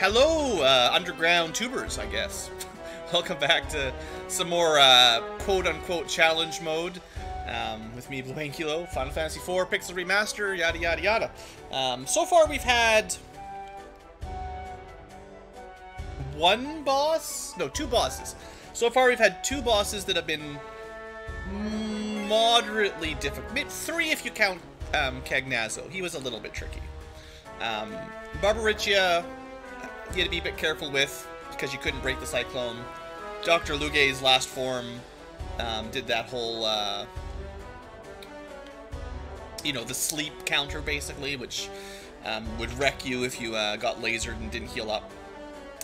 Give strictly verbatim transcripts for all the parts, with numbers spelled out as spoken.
Hello, uh, underground tubers, I guess. Welcome back to some more uh, quote-unquote challenge mode um, with me, BlueAnkylo, Final Fantasy four, Pixel Remaster, yada yada yada. Um, so far we've had one boss? No, two bosses. So far we've had two bosses that have been moderately difficult. Three if you count um, Cagnazzo. He was a little bit tricky. Um, Barbariccia, you had to be a bit careful with, because you couldn't break the Cyclone. Doctor Luge's last form um, did that whole, uh, you know, the sleep counter, basically, which um, would wreck you if you uh, got lasered and didn't heal up.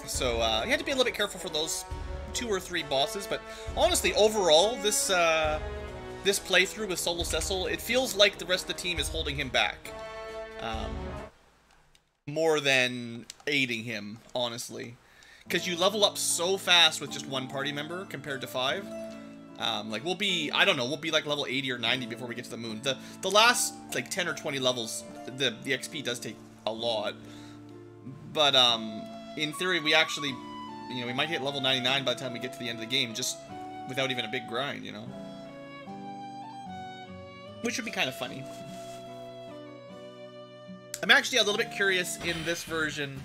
So uh, you had to be a little bit careful for those two or three bosses, but honestly, overall, this, uh, this playthrough with Solo Cecil, it feels like the rest of the team is holding him back. Um, more than aiding him, honestly. Because you level up so fast with just one party member compared to five. Um, like, we'll be, I don't know, we'll be like level eighty or ninety before we get to the moon. The the last, like, ten or twenty levels, the, the X P does take a lot. But, um, in theory, we actually, you know, we might hit level ninety-nine by the time we get to the end of the game, just without even a big grind, you know? Which would be kind of funny. I'm actually a little bit curious in this version...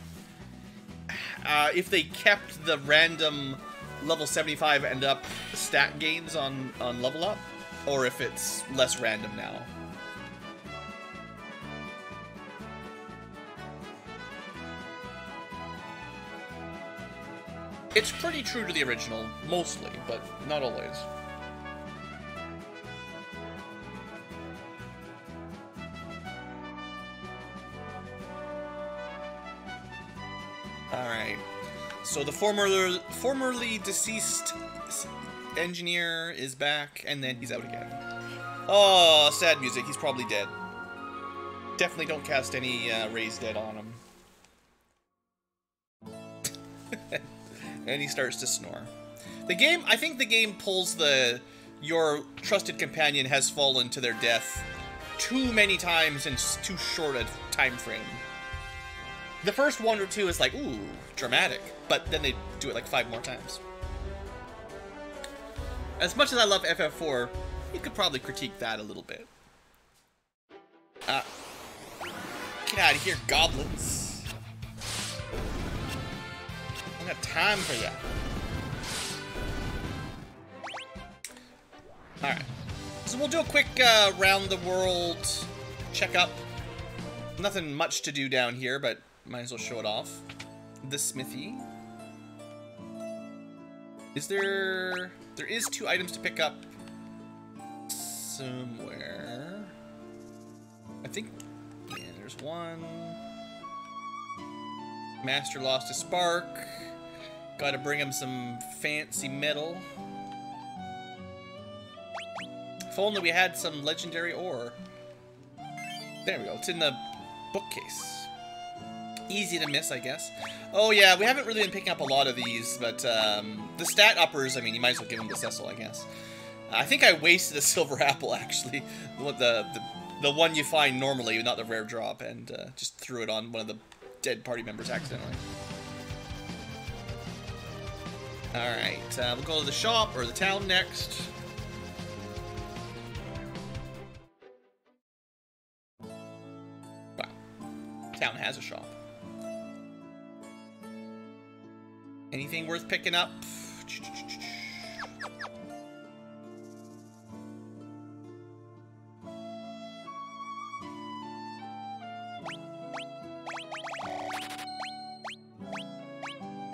Uh, if they kept the random level seventy-five and up stat gains on, on level up, or if it's less random now. It's pretty true to the original, mostly, but not always. Alright, so the former, formerly deceased engineer is back, and then he's out again. Oh, sad music, he's probably dead. Definitely don't cast any uh, Raise Dead on him. And he starts to snore. The game, I think the game pulls the, your trusted companion has fallen to their death too many times in too short a time frame. The first one or two is like, ooh, dramatic. But then they do it like five more times. As much as I love F F four, you could probably critique that a little bit. Uh, get out of here, goblins. I don't have time for you. Alright. So we'll do a quick uh, round-the-world checkup. Nothing much to do down here, but... might as well show it off. The smithy. Is there... There is two items to pick up somewhere. I think... Yeah, there's one. Master lost a spark. Gotta bring him some fancy metal. If only we had some legendary ore. There we go. It's in the bookcase. Easy to miss, I guess. Oh yeah, we haven't really been picking up a lot of these, but um, the stat uppers, I mean, you might as well give them to Cecil, I guess. I think I wasted a silver apple, actually. The, the, the one you find normally, not the rare drop, and uh, just threw it on one of the dead party members accidentally. Alright, uh, we'll go to the shop, or the town next. Wow. Town has a shop. Anything worth picking up?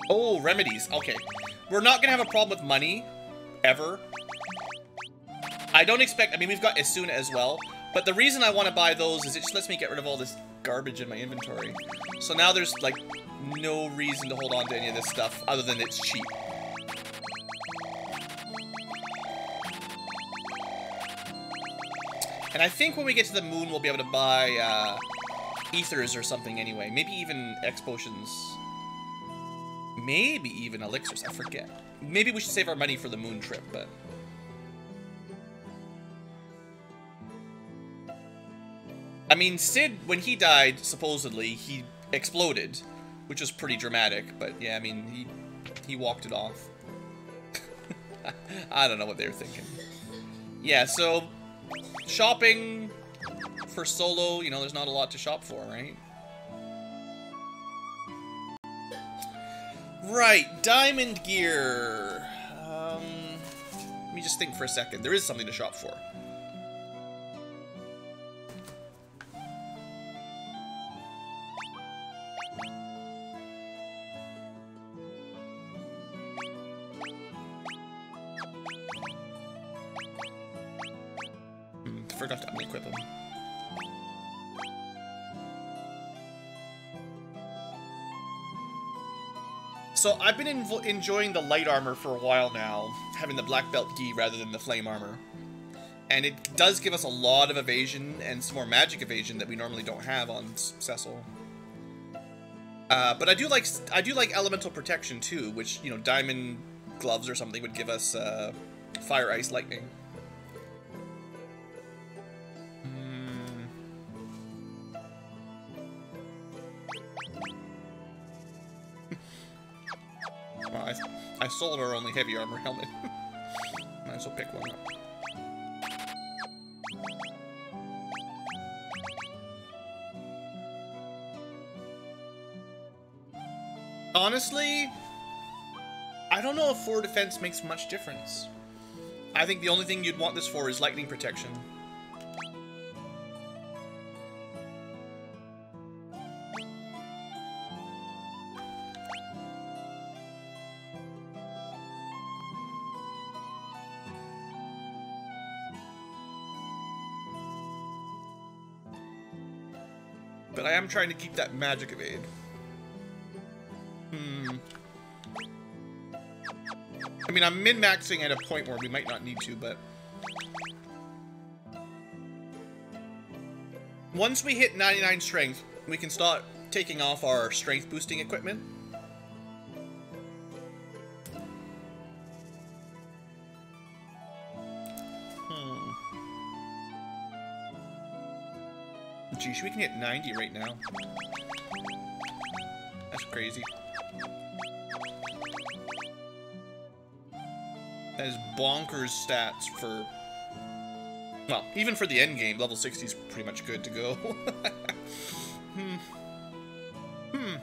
Oh, remedies. Okay. We're not going to have a problem with money. Ever. I don't expect... I mean, we've got Asuna as well. But the reason I want to buy those is it just lets me get rid of all this garbage in my inventory. So now there's, like... no reason to hold on to any of this stuff, other than it's cheap. And I think when we get to the moon, we'll be able to buy uh, ethers or something anyway. Maybe even X-Potions. Maybe even Elixirs, I forget. Maybe we should save our money for the moon trip, but... I mean, Sid, when he died, supposedly, he exploded. which was pretty dramatic, but yeah, I mean, he, he walked it off. I don't know what they were thinking. Yeah, so shopping for solo, you know, there's not a lot to shop for, right? Right, diamond gear. Um, let me just think for a second. There is something to shop for. Forgot to equip him. So I've been enjoying the light armor for a while now, having the black belt gi rather than the flame armor. And it does give us a lot of evasion and some more magic evasion that we normally don't have on Cecil. Uh, but I do like I do like elemental protection too, which, you know, diamond gloves or something would give us uh, fire, ice, lightning. I, I sold our only heavy armor helmet. Might as well pick one up. Honestly, I don't know if four defense makes much difference. I think the only thing you'd want this for is lightning protection. But I am trying to keep that magic evade. Hmm. I mean, I'm min-maxing at a point where we might not need to, but... Once we hit ninety-nine strength, we can start taking off our strength boosting equipment. Geez, we can hit ninety right now. That's crazy. That is bonkers stats for... Well, even for the end game, level sixty is pretty much good to go. hmm. Hmm.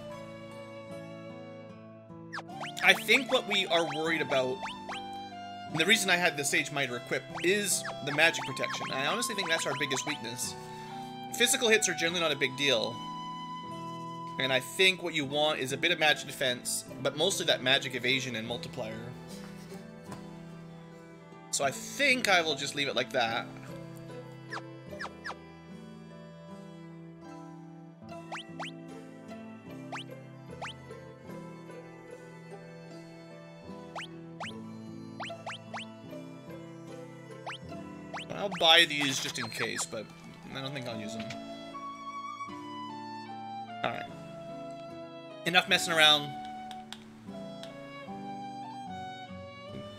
I think what we are worried about... And the reason I had the Sage's Miter equipped is the magic protection. I honestly think that's our biggest weakness. Physical hits are generally not a big deal. And I think what you want is a bit of magic defense, but mostly that magic evasion and multiplier. So I think I will just leave it like that. I'll buy these just in case, but... I don't think I'll use them. Alright. Enough messing around.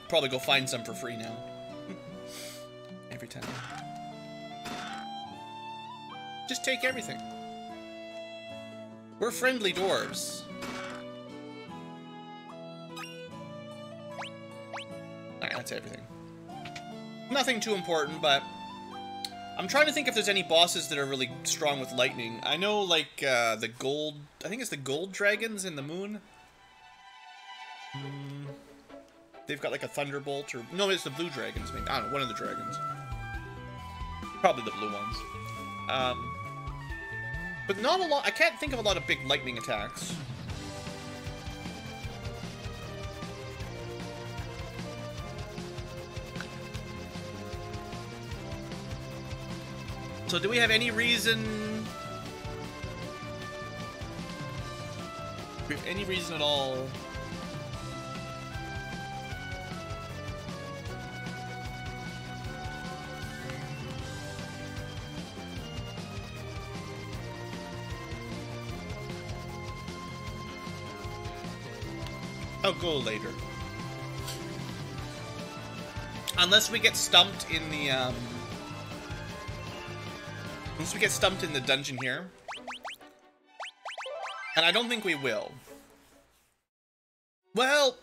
Probably go find some for free now. Every time. Just take everything. We're friendly dwarves. Alright, that's everything. Nothing too important, but... I'm trying to think if there's any bosses that are really strong with lightning. I know, like, uh, the gold... I think it's the gold dragons in the moon? Mm. They've got, like, a thunderbolt or... No, it's the blue dragons. Maybe. I don't know, one of the dragons. Probably the blue ones. Um, but not a lot... I can't think of a lot of big lightning attacks. So do we have any reason... Do we have any reason at all... I'll go later. Unless we get stumped in the, um... Once we get stumped in the dungeon here, And I don't think we will. Well,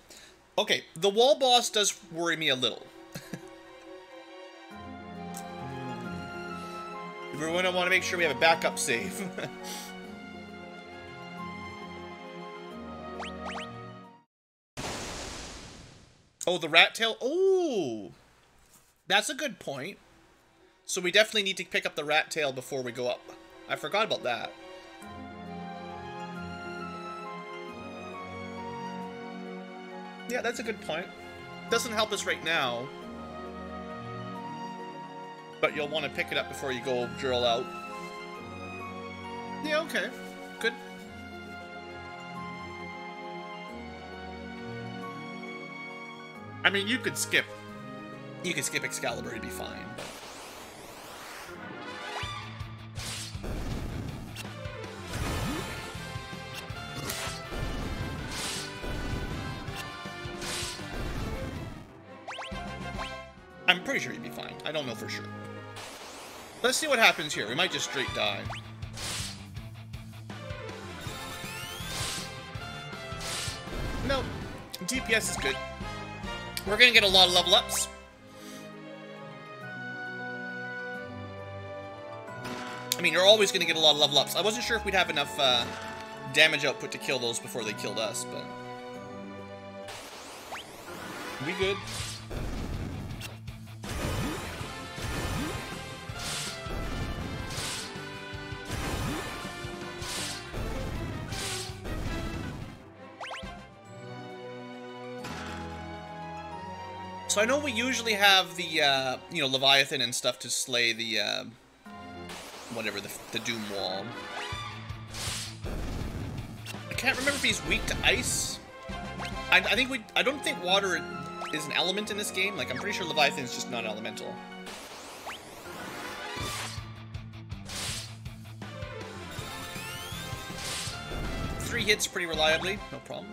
okay, the wall boss does worry me a little. We're going to want to make sure we have a backup save. Oh, the Rat Tail. Oh, that's a good point. So we definitely need to pick up the Rat Tail before we go up. I forgot about that. Yeah, that's a good point. Doesn't help us right now. But you'll want to pick it up before you go drill out. Yeah, okay. Good. I mean, you could skip. You could skip Excalibur, it'd be fine. I'm pretty sure you'd be fine. I don't know for sure. Let's see what happens here. We might just straight die. No. D P S is good. We're gonna get a lot of level ups. I mean, you're always gonna get a lot of level ups. I wasn't sure if we'd have enough uh, damage output to kill those before they killed us, but... we good. So I know we usually have the, uh, you know, Leviathan and stuff to slay the, uh, whatever, the, the Doom Wall. I can't remember if he's weak to ice. I, I think we, I don't think water is an element in this game. Like, I'm pretty sure Leviathan is just non-elemental. Three hits pretty reliably, no problem.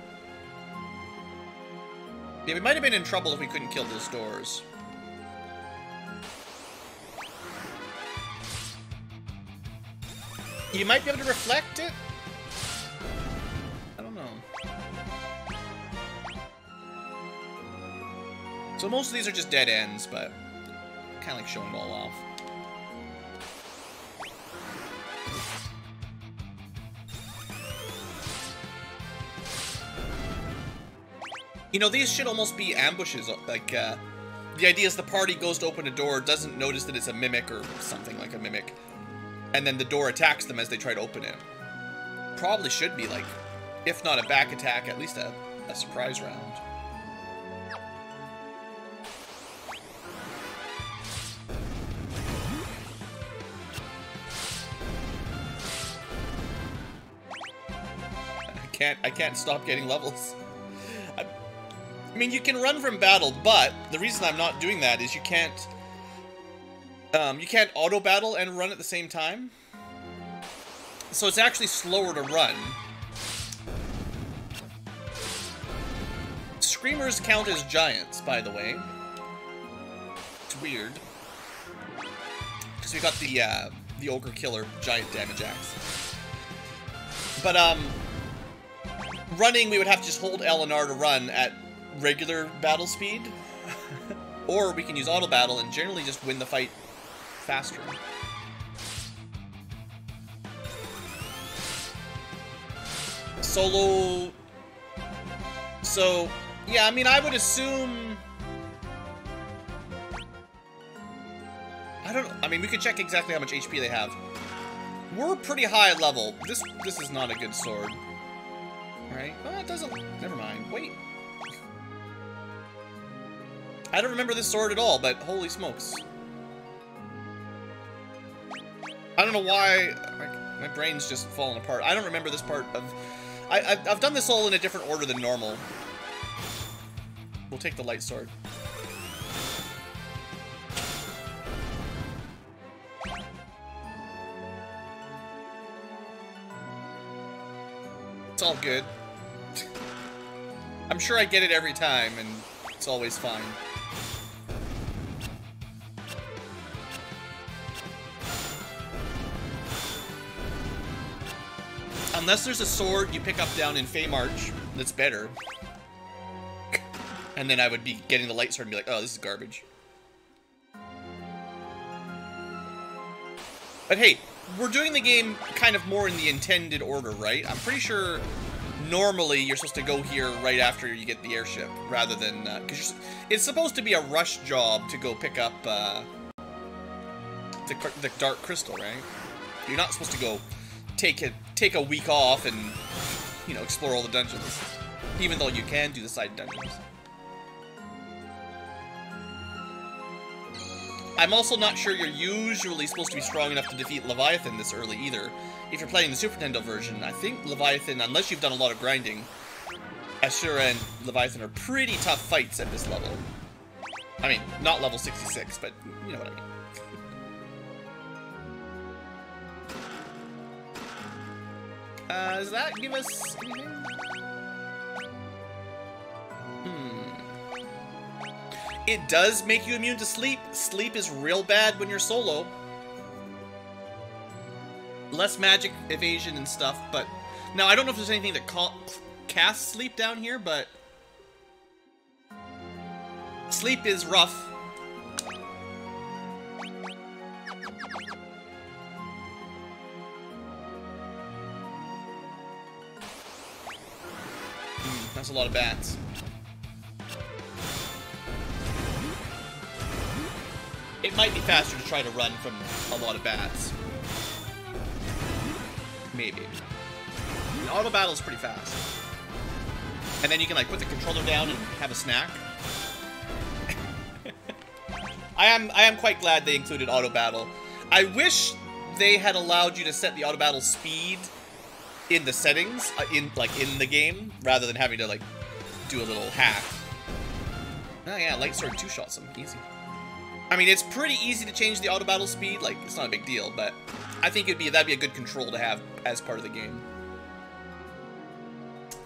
Yeah, we might have been in trouble if we couldn't kill those doors. You might be able to reflect it? I don't know. So most of these are just dead ends, but I kind of like showing them all off. You know, these should almost be ambushes, like, uh, the idea is the party goes to open a door, doesn't notice that it's a mimic or something like a mimic, and then the door attacks them as they try to open it. Probably should be, like, if not a back attack, at least a, a surprise round. I can't, I can't stop getting levels. I mean, you can run from battle, but the reason I'm not doing that is you can't, um, you can't auto battle and run at the same time. So it's actually slower to run. Screamers count as giants, by the way. It's weird. Because we got the, uh, the Ogre Killer giant damage axe. But, um, running, we would have to just hold L and R to run at regular battle speed, or we can use auto battle and generally just win the fight faster. Solo. So, yeah, I mean, I would assume. I don't know. I mean, we could check exactly how much H P they have. We're pretty high level. This this is not a good sword. Right? Well, it doesn't. Never mind. Wait. I don't remember this sword at all, but holy smokes. I don't know why, my, my brain's just falling apart. I don't remember this part of... I, I, I've done this all in a different order than normal. We'll take the light sword. It's all good. I'm sure I get it every time, and it's always fine. unless there's a sword you pick up down in Feymarch that's better. And then I would be getting the light sword and be like, oh, this is garbage. But hey, we're doing the game kind of more in the intended order, right? I'm pretty sure normally you're supposed to go here right after you get the airship, rather than... Uh, 'cause you're, it's supposed to be a rush job to go pick up uh, the, the Dark Crystal, right? You're not supposed to go take a, take a week off and, you know, explore all the dungeons. Even though you can do the side dungeons. I'm also not sure you're usually supposed to be strong enough to defeat Leviathan this early either. If you're playing the Super Nintendo version, I think Leviathan, unless you've done a lot of grinding, Ashura and Leviathan are pretty tough fights at this level. I mean, not level sixty-six, but you know what I mean. Uh, does that give us anything? Hmm. It does make you immune to sleep. Sleep is real bad when you're solo. Less magic evasion and stuff, but... Now, I don't know if there's anything that ca casts sleep down here, but... Sleep is rough. That's a lot of bats. It might be faster to try to run from a lot of bats. Maybe. I mean, auto battle is pretty fast. And then you can like put the controller down and have a snack. I am I am quite glad they included auto battle. I wish they had allowed you to set the auto battle speed in the settings, uh, in like in the game, rather than having to like do a little hack. Oh yeah, light sword two shots him, easy. I mean, it's pretty easy to change the auto battle speed. Like, it's not a big deal, but I think it'd be that'd be a good control to have as part of the game.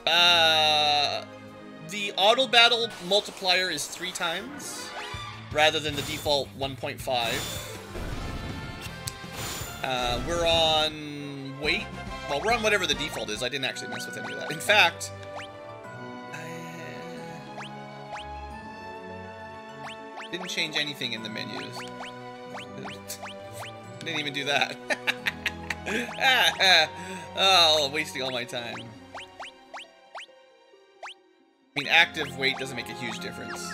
Uh, the auto battle multiplier is three times, rather than the default one point five. Uh, we're on wait. Well, we're on whatever the default is. I didn't actually mess with any of that. In fact... I didn't change anything in the menus. Didn't even do that. Oh, wasting all my time. I mean, active weight doesn't make a huge difference.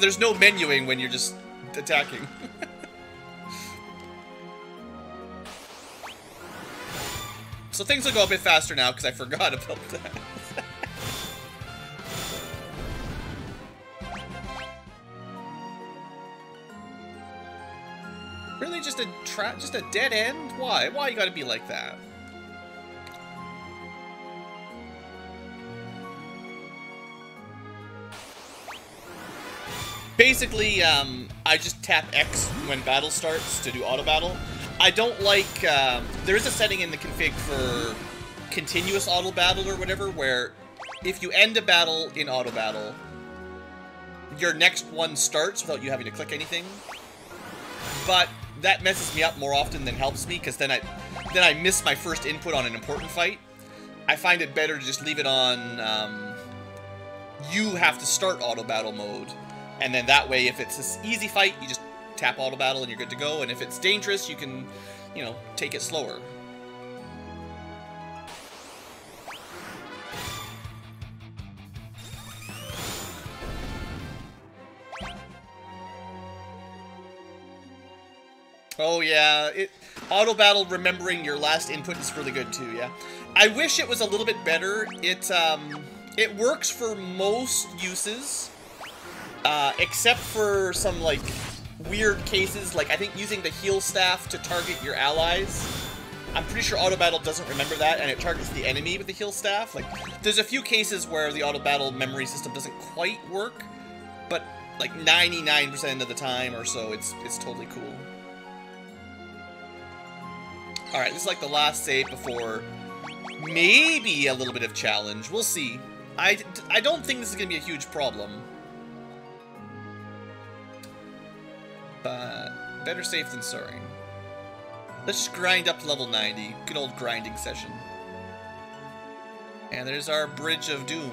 There's no menuing when you're just attacking. So things will go a bit faster now because I forgot about that. Really, just a trap, just a dead end? Why? Why you gotta be like that? Basically, um, I just tap X when battle starts to do auto battle. I don't like, um, there is a setting in the config for continuous auto battle or whatever, where if you end a battle in auto battle, your next one starts without you having to click anything. But that messes me up more often than helps me, because then I, then I miss my first input on an important fight. I find it better to just leave it on, um, you have to start auto battle mode, and then that way if it's this easy fight, you just tap auto battle and you're good to go, and if it's dangerous you can, you know, take it slower. Oh yeah, it auto battle remembering your last input is really good too, yeah. I wish it was a little bit better. It um it works for most uses. Uh except for some like weird cases, like I think using the heal staff to target your allies. I'm pretty sure auto battle doesn't remember that, and it targets the enemy with the heal staff. Like, there's a few cases where the auto battle memory system doesn't quite work, but like ninety-nine percent of the time or so, it's it's totally cool. All right, this is like the last save before maybe a little bit of challenge. We'll see. I I don't think this is gonna be a huge problem. Uh, better safe than sorry. Let's just grind up to level ninety. Good old grinding session. And there's our Bridge of Doom.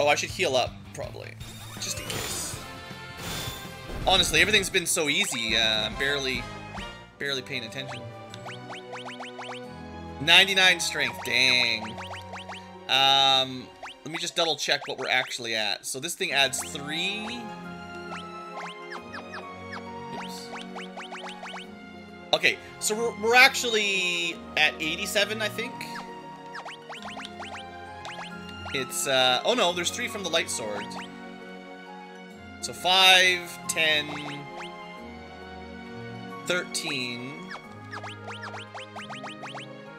Oh, I should heal up, probably. Just in case. Honestly, everything's been so easy, uh, I'm barely, barely paying attention. ninety-nine strength, dang. Um, let me just double check what we're actually at. So this thing adds three. Oops. Okay, so we're, we're actually at eighty-seven, I think. It's, uh, oh no, there's three from the light sword. So five, ten, thirteen.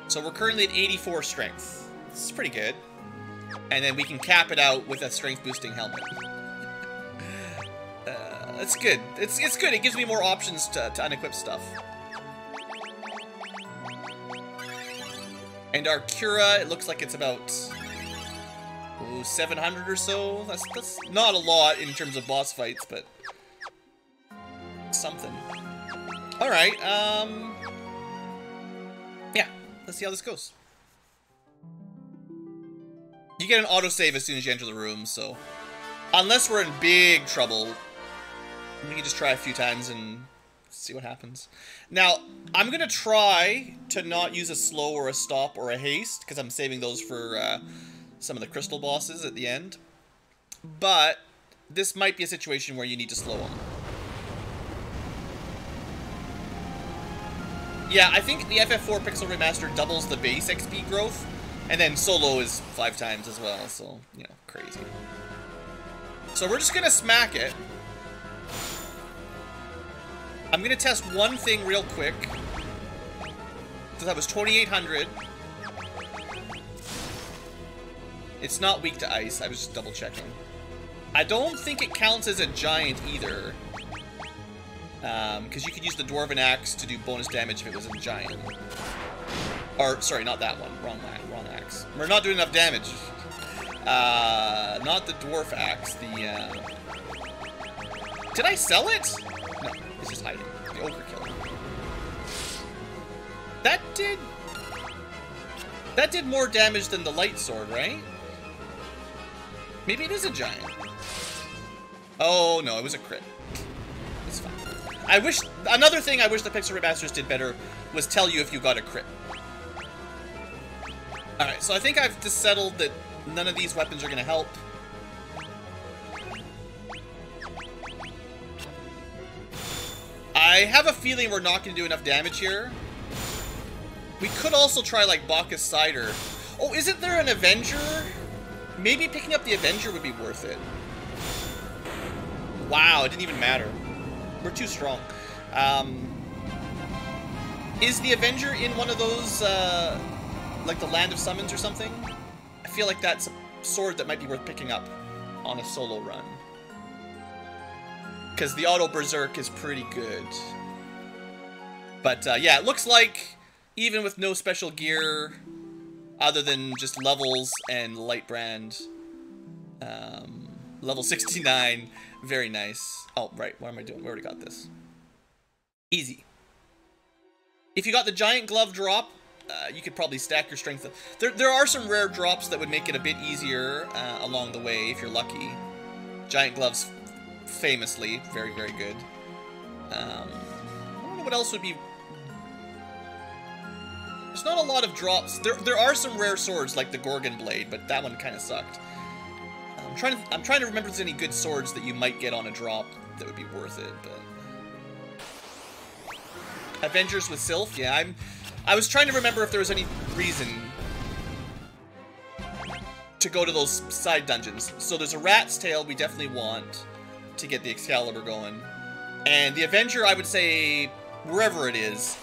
So we're currently at eighty-four strength. This is pretty good. And then we can cap it out with a strength boosting helmet. uh, that's good. It's, it's good. It gives me more options to, to unequip stuff. And our Cura, it looks like it's about ooh, seven hundred or so. That's, that's not a lot in terms of boss fights, but something. All right. Um, yeah, let's see how this goes. You get an autosave as soon as you enter the room, so unless we're in big trouble, we can just try a few times and see what happens. Now, I'm going to try to not use a slow or a stop or a haste, because I'm saving those for uh, some of the crystal bosses at the end. But this might be a situation where you need to slow them. Yeah, I think the F F four Pixel Remaster doubles the base X P growth, and then solo is five times as well, so, you know, crazy. So we're just going to smack it. I'm going to test one thing real quick. So that was twenty-eight hundred. It's not weak to ice. I was just double checking. I don't think it counts as a giant either. Um, because you could use the Dwarven Axe to do bonus damage if it was a giant. Or, sorry, not that one. Wrong, wrong axe. We're not doing enough damage. Uh, not the Dwarf Axe. The, uh... Did I sell it? No. It's just hiding. The Ogre Killer. That did... That did more damage than the light sword, right? Maybe it is a giant. Oh, no. It was a crit. It's fine. I wish... Another thing I wish the Pixel Remasters did better was tell you if you got a crit. Alright, so I think I've just settled that none of these weapons are going to help. I have a feeling we're not going to do enough damage here. We could also try, like, Bacchus Cider. Oh, isn't there an Avenger? Maybe picking up the Avenger would be worth it. Wow, it didn't even matter. We're too strong. Um, is the Avenger in one of those, uh, like, the Land of Summons or something? I feel like that's a sword that might be worth picking up on a solo run. Because the auto berserk is pretty good. But uh, yeah, it looks like even with no special gear other than just levels and light brand, um, level sixty-nine, very nice. Oh, right, what am I doing? We already got this. Easy. If you got the giant glove drop, uh, you could probably stack your strength. There, there are some rare drops that would make it a bit easier uh, along the way if you're lucky. Giant gloves... famously, very, very good. Um, I don't know what else would be... There's not a lot of drops. There, there are some rare swords, like the Gorgon Blade, but that one kind of sucked. I'm trying to, I'm trying to remember if there's any good swords that you might get on a drop that would be worth it, but... Avengers with Sylph? Yeah, I'm... I was trying to remember if there was any reason to go to those side dungeons. So there's a Rat's Tail we definitely want to get the Excalibur going. And the Avenger, I would say, wherever it is.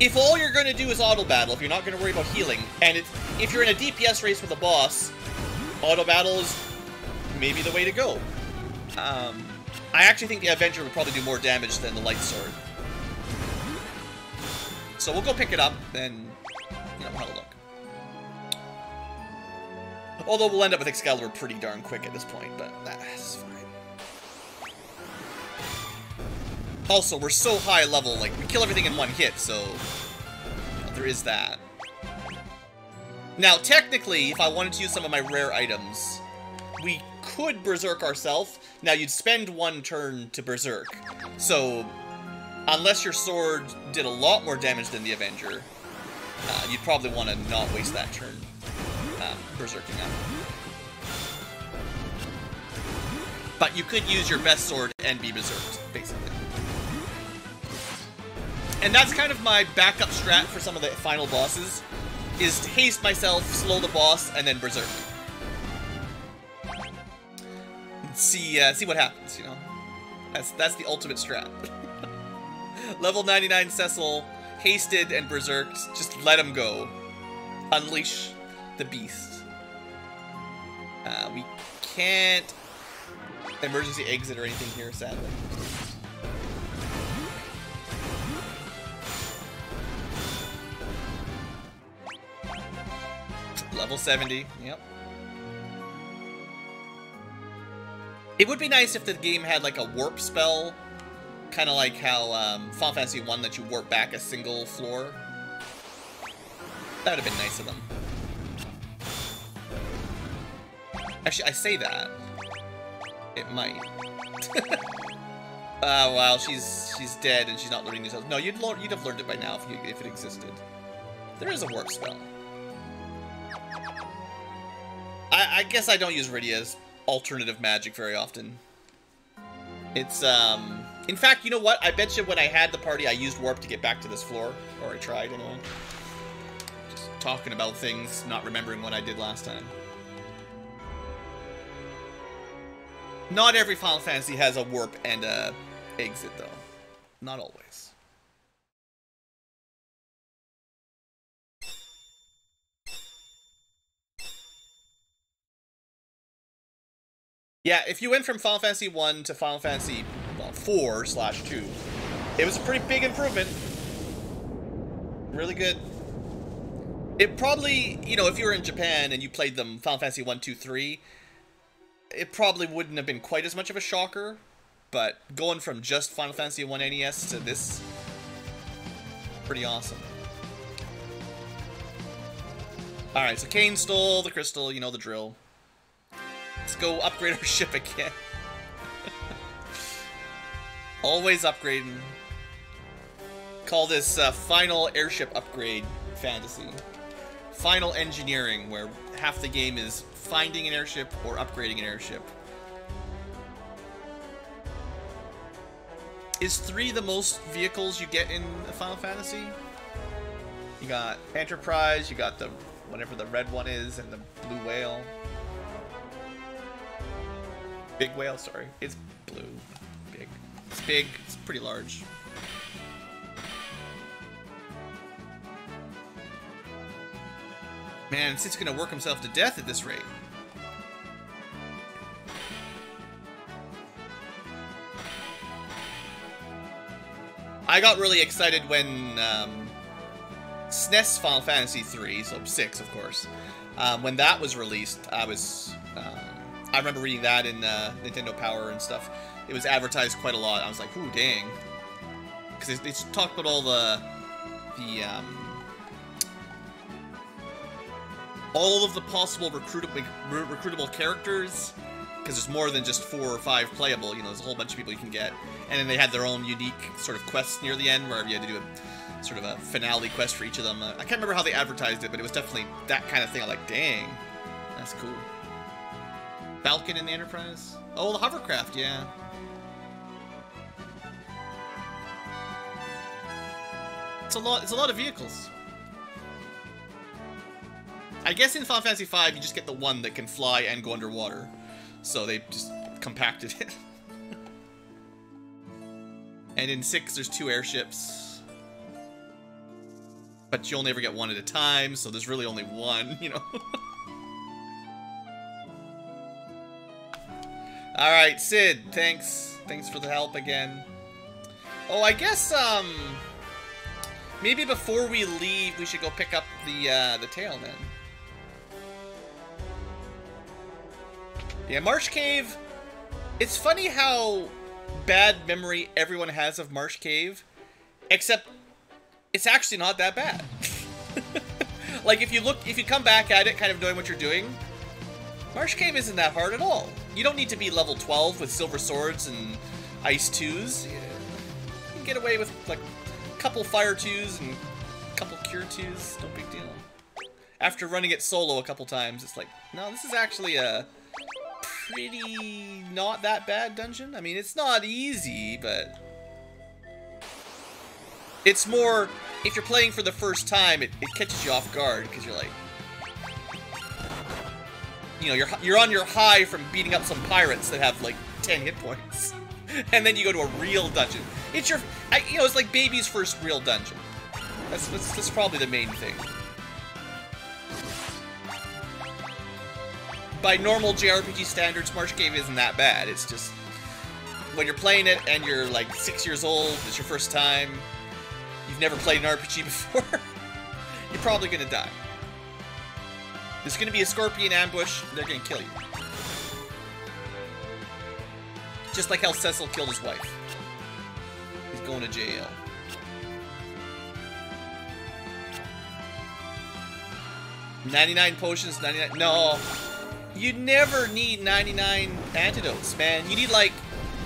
If all you're going to do is auto-battle, if you're not going to worry about healing, and it's, if you're in a D P S race with a boss, auto-battle is maybe the way to go. Um, I actually think the Avenger would probably do more damage than the Light Sword. So we'll go pick it up, and you know, we'll have a look. Although we'll end up with Excalibur pretty darn quick at this point, but that's fine. Also, we're so high level, like, we kill everything in one hit, so... You know, There is that. Now, technically, if I wanted to use some of my rare items, we could Berserk ourselves. Now, you'd spend one turn to Berserk. So, unless your sword did a lot more damage than the Avenger, uh, you'd probably want to not waste that turn uh, Berserking up. But you could use your best sword and be Berserked, basically. And that's kind of my backup strat for some of the final bosses, is to haste myself, slow the boss, and then Berserk. See, uh, see what happens, you know. That's that's the ultimate strat. Level ninety-nine Cecil, hasted and Berserked, just let him go. Unleash the beast. Uh, we can't emergency exit or anything here, sadly. Level seventy, yep. It would be nice if the game had like a warp spell, kind of like how um, Final Fantasy one that you warp back a single floor. That would have been nice of them. Actually, I say that. It might. Ah, uh, wow, she's she's dead and she's not learning these. No, you'd learn, you'd have learned it by now if you, if it existed. There is a warp spell. I, I guess I don't use Rydia's alternative magic very often. It's um. In fact, you know what? I bet you when I had the party, I used warp to get back to this floor, or I tried anyway. Just talking about things, not remembering what I did last time. Not every Final Fantasy has a warp and a exit, though. Not always. Yeah, if you went from Final Fantasy one to Final Fantasy four slash two, it was a pretty big improvement. Really good. It probably, you know, if you were in Japan and you played them Final Fantasy one, two, three... it probably wouldn't have been quite as much of a shocker, but going from just Final Fantasy one N E S to this, pretty awesome. Alright, so Kane stole the crystal, you know the drill. Let's go upgrade our ship again. Always upgrading. Call this uh, final airship upgrade fantasy. Final engineering, where half the game is finding an airship or upgrading an airship. Is three the most vehicles you get in a Final Fantasy? You got Enterprise, you got the whatever the red one is, and the Blue Whale. Big Whale, sorry. It's blue. Big. It's big. It's pretty large. Man, Sid's gonna work himself to death at this rate. I got really excited when um, S N E S Final Fantasy three, so six, of course, um, when that was released. I was, um, I remember reading that in uh, Nintendo Power and stuff. It was advertised quite a lot. I was like, "Ooh, dang!" Because they talked about all the, the. Um, all of the possible recruitable, recruitable characters, because there's more than just four or five playable, you know, there's a whole bunch of people you can get. And then they had their own unique sort of quests near the end, where you had to do a sort of a finale quest for each of them. I can't remember how they advertised it, but it was definitely that kind of thing. I'm like, dang, that's cool. Falcon in the Enterprise? Oh, the hovercraft, yeah. It's a lot, it's a lot of vehicles. I guess in Final Fantasy five, you just get the one that can fly and go underwater. So they just compacted it. And in six, there's two airships. But you only ever get one at a time, so there's really only one, you know. Alright, Sid, thanks. Thanks for the help again. Oh, I guess, um... maybe before we leave, we should go pick up the, uh, the tail then. Yeah, Marsh Cave, it's funny how bad memory everyone has of Marsh Cave, except it's actually not that bad. Like, if you look, if you come back at it, kind of knowing what you're doing, Marsh Cave isn't that hard at all. You don't need to be level twelve with silver swords and ice twos. You can get away with, like, a couple fire twos and a couple cure twos. No big deal. After running it solo a couple times, it's like, no, this is actually a pretty not that bad dungeon. I mean, it's not easy, but it's more, if you're playing for the first time, it, it catches you off guard, because you're like, you know, you're, you're on your high from beating up some pirates that have, like, ten hit points. And then you go to a real dungeon. It's your, I, you know, it's like baby's first real dungeon. That's, that's, that's probably the main thing. By normal J R P G standards, Marsh Cave isn't that bad. It's just, when you're playing it and you're like six years old, it's your first time, you've never played an R P G before, you're probably gonna die. There's gonna be a scorpion ambush, they're gonna kill you. Just like how Cecil killed his wife. He's going to jail. ninety-nine potions, ninety-nine, no. You never need ninety-nine antidotes, man. You need like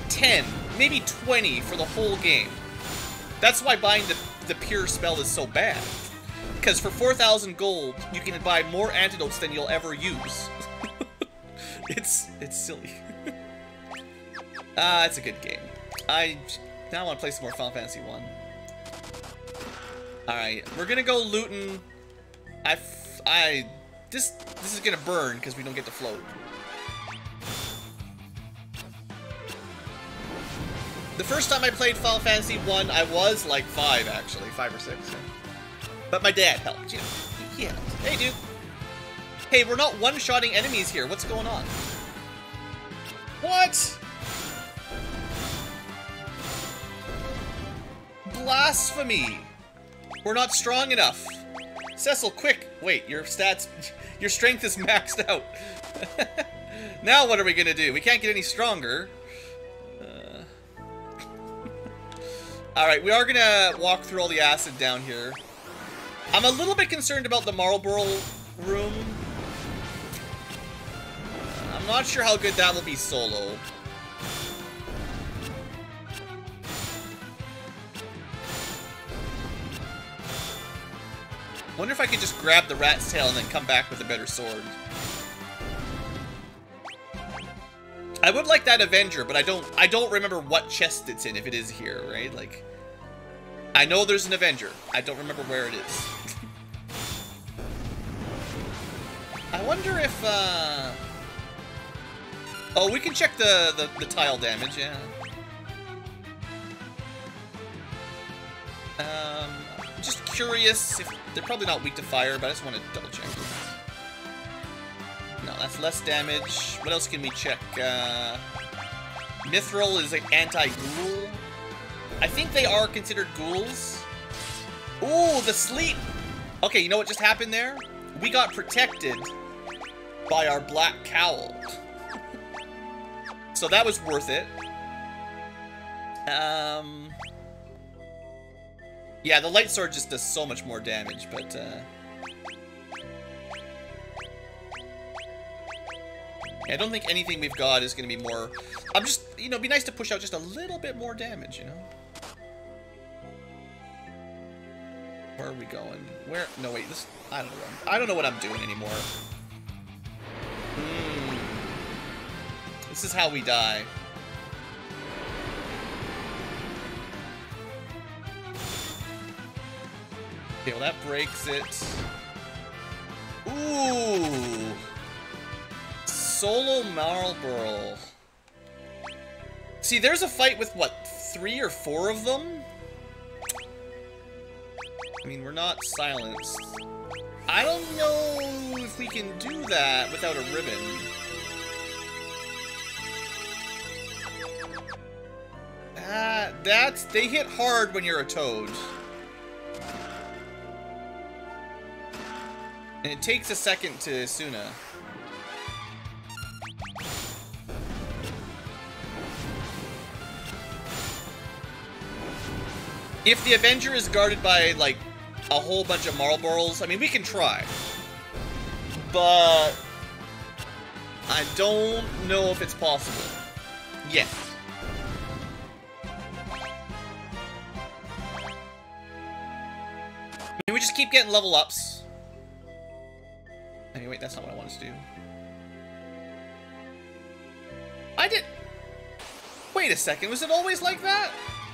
ten, maybe twenty for the whole game. That's why buying the, the pure spell is so bad. Because for four thousand gold, you can buy more antidotes than you'll ever use. it's it's silly. Ah, uh, it's a good game. I now want to play some more Final Fantasy one. Alright, we're gonna go looting. I... I... This, this is gonna burn because we don't get to float. The first time I played Final Fantasy one, I was like five, actually. Five or six. Yeah. But my dad helped, you know. He helped. Hey, dude. Hey, we're not one-shotting enemies here. What's going on? What? Blasphemy. We're not strong enough. Cecil, quick. Wait, your stats... Your strength is maxed out. Now what are we going to do? We can't get any stronger. Uh... Alright, we are going to walk through all the acid down here. I'm a little bit concerned about the Marlboro room. I'm not sure how good that will be solo. I wonder if I could just grab the rat's tail and then come back with a better sword. I would like that Avenger, but I don't I don't remember what chest it's in, if it is here, right? Like, I know there's an Avenger. I don't remember where it is. I wonder if uh oh, we can check the, the, the tile damage, yeah. Um I'm just curious if they're probably not weak to fire, but I just want to double check. No, that's less damage. What else can we check? Uh, Mithril is like anti-ghoul. I think they are considered ghouls. Ooh, the sleep! Okay, you know what just happened there? We got protected by our Black Cowl. So that was worth it. Um... Yeah, the light sword just does so much more damage, but, uh... I don't think anything we've got is going to be more... I'm just, you know, it'd be nice to push out just a little bit more damage, you know? Where are we going? Where? No, wait, this... I don't know what I'm, I don't know what I'm doing anymore. Mm. This is how we die. Okay, well that breaks it. Ooh! Solo Marlboro. See, there's a fight with, what, three or four of them? I mean, we're not silenced. I don't know if we can do that without a ribbon. Ah, that's... They hit hard when you're a toad. And it takes a second to Asuna. If the Avenger is guarded by, like, a whole bunch of Marlboros. I mean, we can try. But I don't know if it's possible. Yes. I mean, we just keep getting level ups. Anyway, that's not what I wanted to do. I did... Wait a second, was it always like that?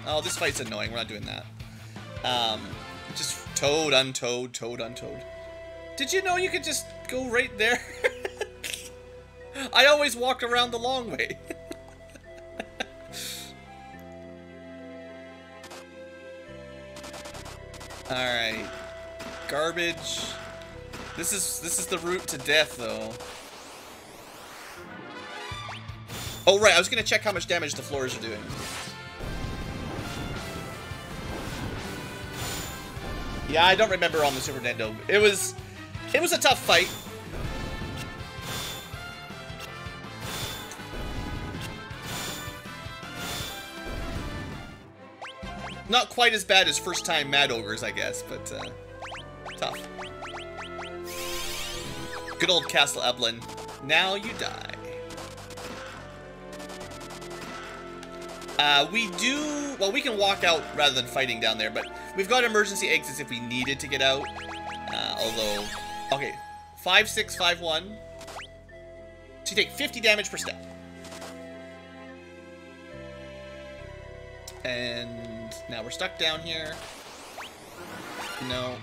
Oh, this fight's annoying. We're not doing that. Um, just toad, untoad, toad, untoad. Did you know you could just go right there? I always walked around the long way. Alright. Garbage. This is this is the route to death though. Oh right, I was gonna check how much damage the floors are doing. Yeah, I don't remember on the Super Nintendo. It was it was a tough fight. Not quite as bad as first time Mad Ogres, I guess, but uh, tough. Good old Castle Eblin. Now you die. Uh, we do... Well, we can walk out rather than fighting down there, but we've got emergency exits if we needed to get out. Uh, although... Okay. five six, five one. So you take fifty damage per step. And... Now we're stuck down here. No.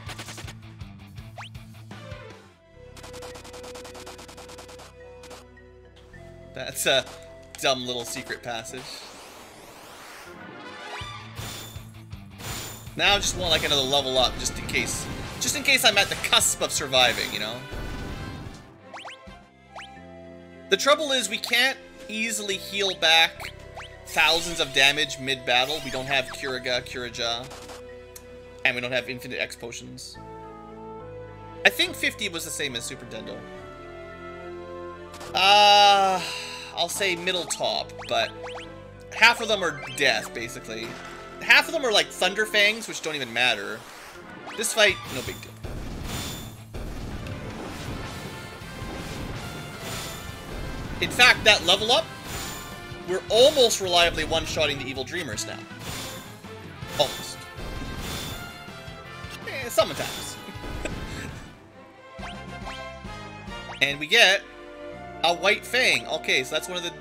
That's a dumb little secret passage. Now I just want like another level up just in case. Just in case I'm at the cusp of surviving, you know? The trouble is we can't easily heal back thousands of damage mid-battle. We don't have Kiriga, Kirija, and we don't have infinite X potions. I think fifty was the same as Super Nintendo. Uh, I'll say middle top, but half of them are death, basically. Half of them are like Thunder Fangs, which don't even matter. This fight, no big deal. In fact, that level up, we're almost reliably one-shotting the Evil Dreamers now. Almost. Eh, sometimes. And we get a White Fang. Okay, so that's one of the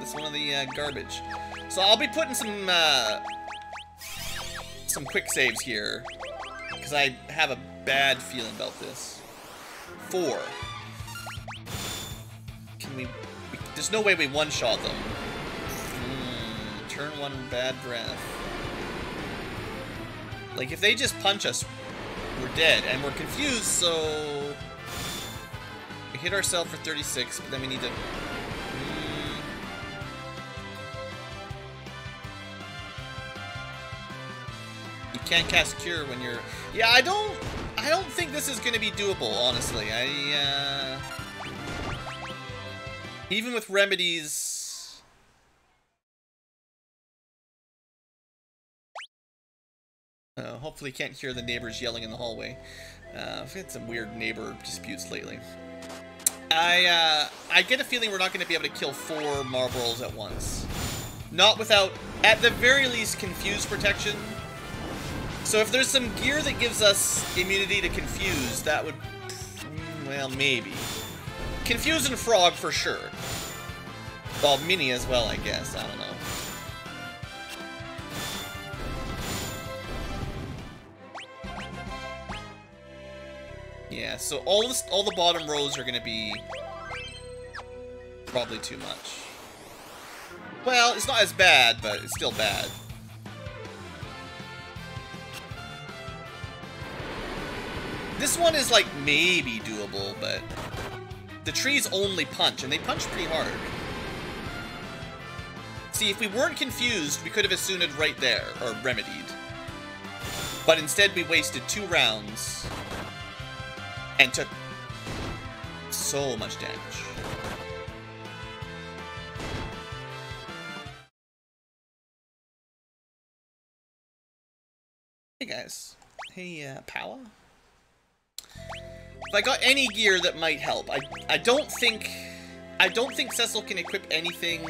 that's one of the uh, garbage. So I'll be putting some uh, some quick saves here because I have a bad feeling about this. Four. Can we? we there's no way we one-shot them. Turn one bad breath. Like, if they just punch us, we're dead. And we're confused, so... We hit ourselves for thirty-six, but then we need to... You can't cast Cure when you're... Yeah, I don't... I don't think this is going to be doable, honestly. I, uh... Even with remedies... Uh, hopefully you can't hear the neighbors yelling in the hallway. Uh, I've had some weird neighbor disputes lately. I uh, I get a feeling we're not going to be able to kill four Marlboros at once. Not without, at the very least, Confuse protection. So if there's some gear that gives us immunity to Confuse, that would... Well, maybe. Confuse and Frog for sure. Well, Mini as well, I guess. I don't know. Yeah, so all this, all the bottom rows are gonna be probably too much. Well, it's not as bad, but it's still bad. This one is like maybe doable, but the trees only punch, and they punch pretty hard. See, if we weren't confused, we could have Asuna'd right there, or remedied. But instead we wasted two rounds. And took so much damage. Hey guys. Hey, uh, power? If I got any gear that might help. I, I don't think... I don't think Cecil can equip anything...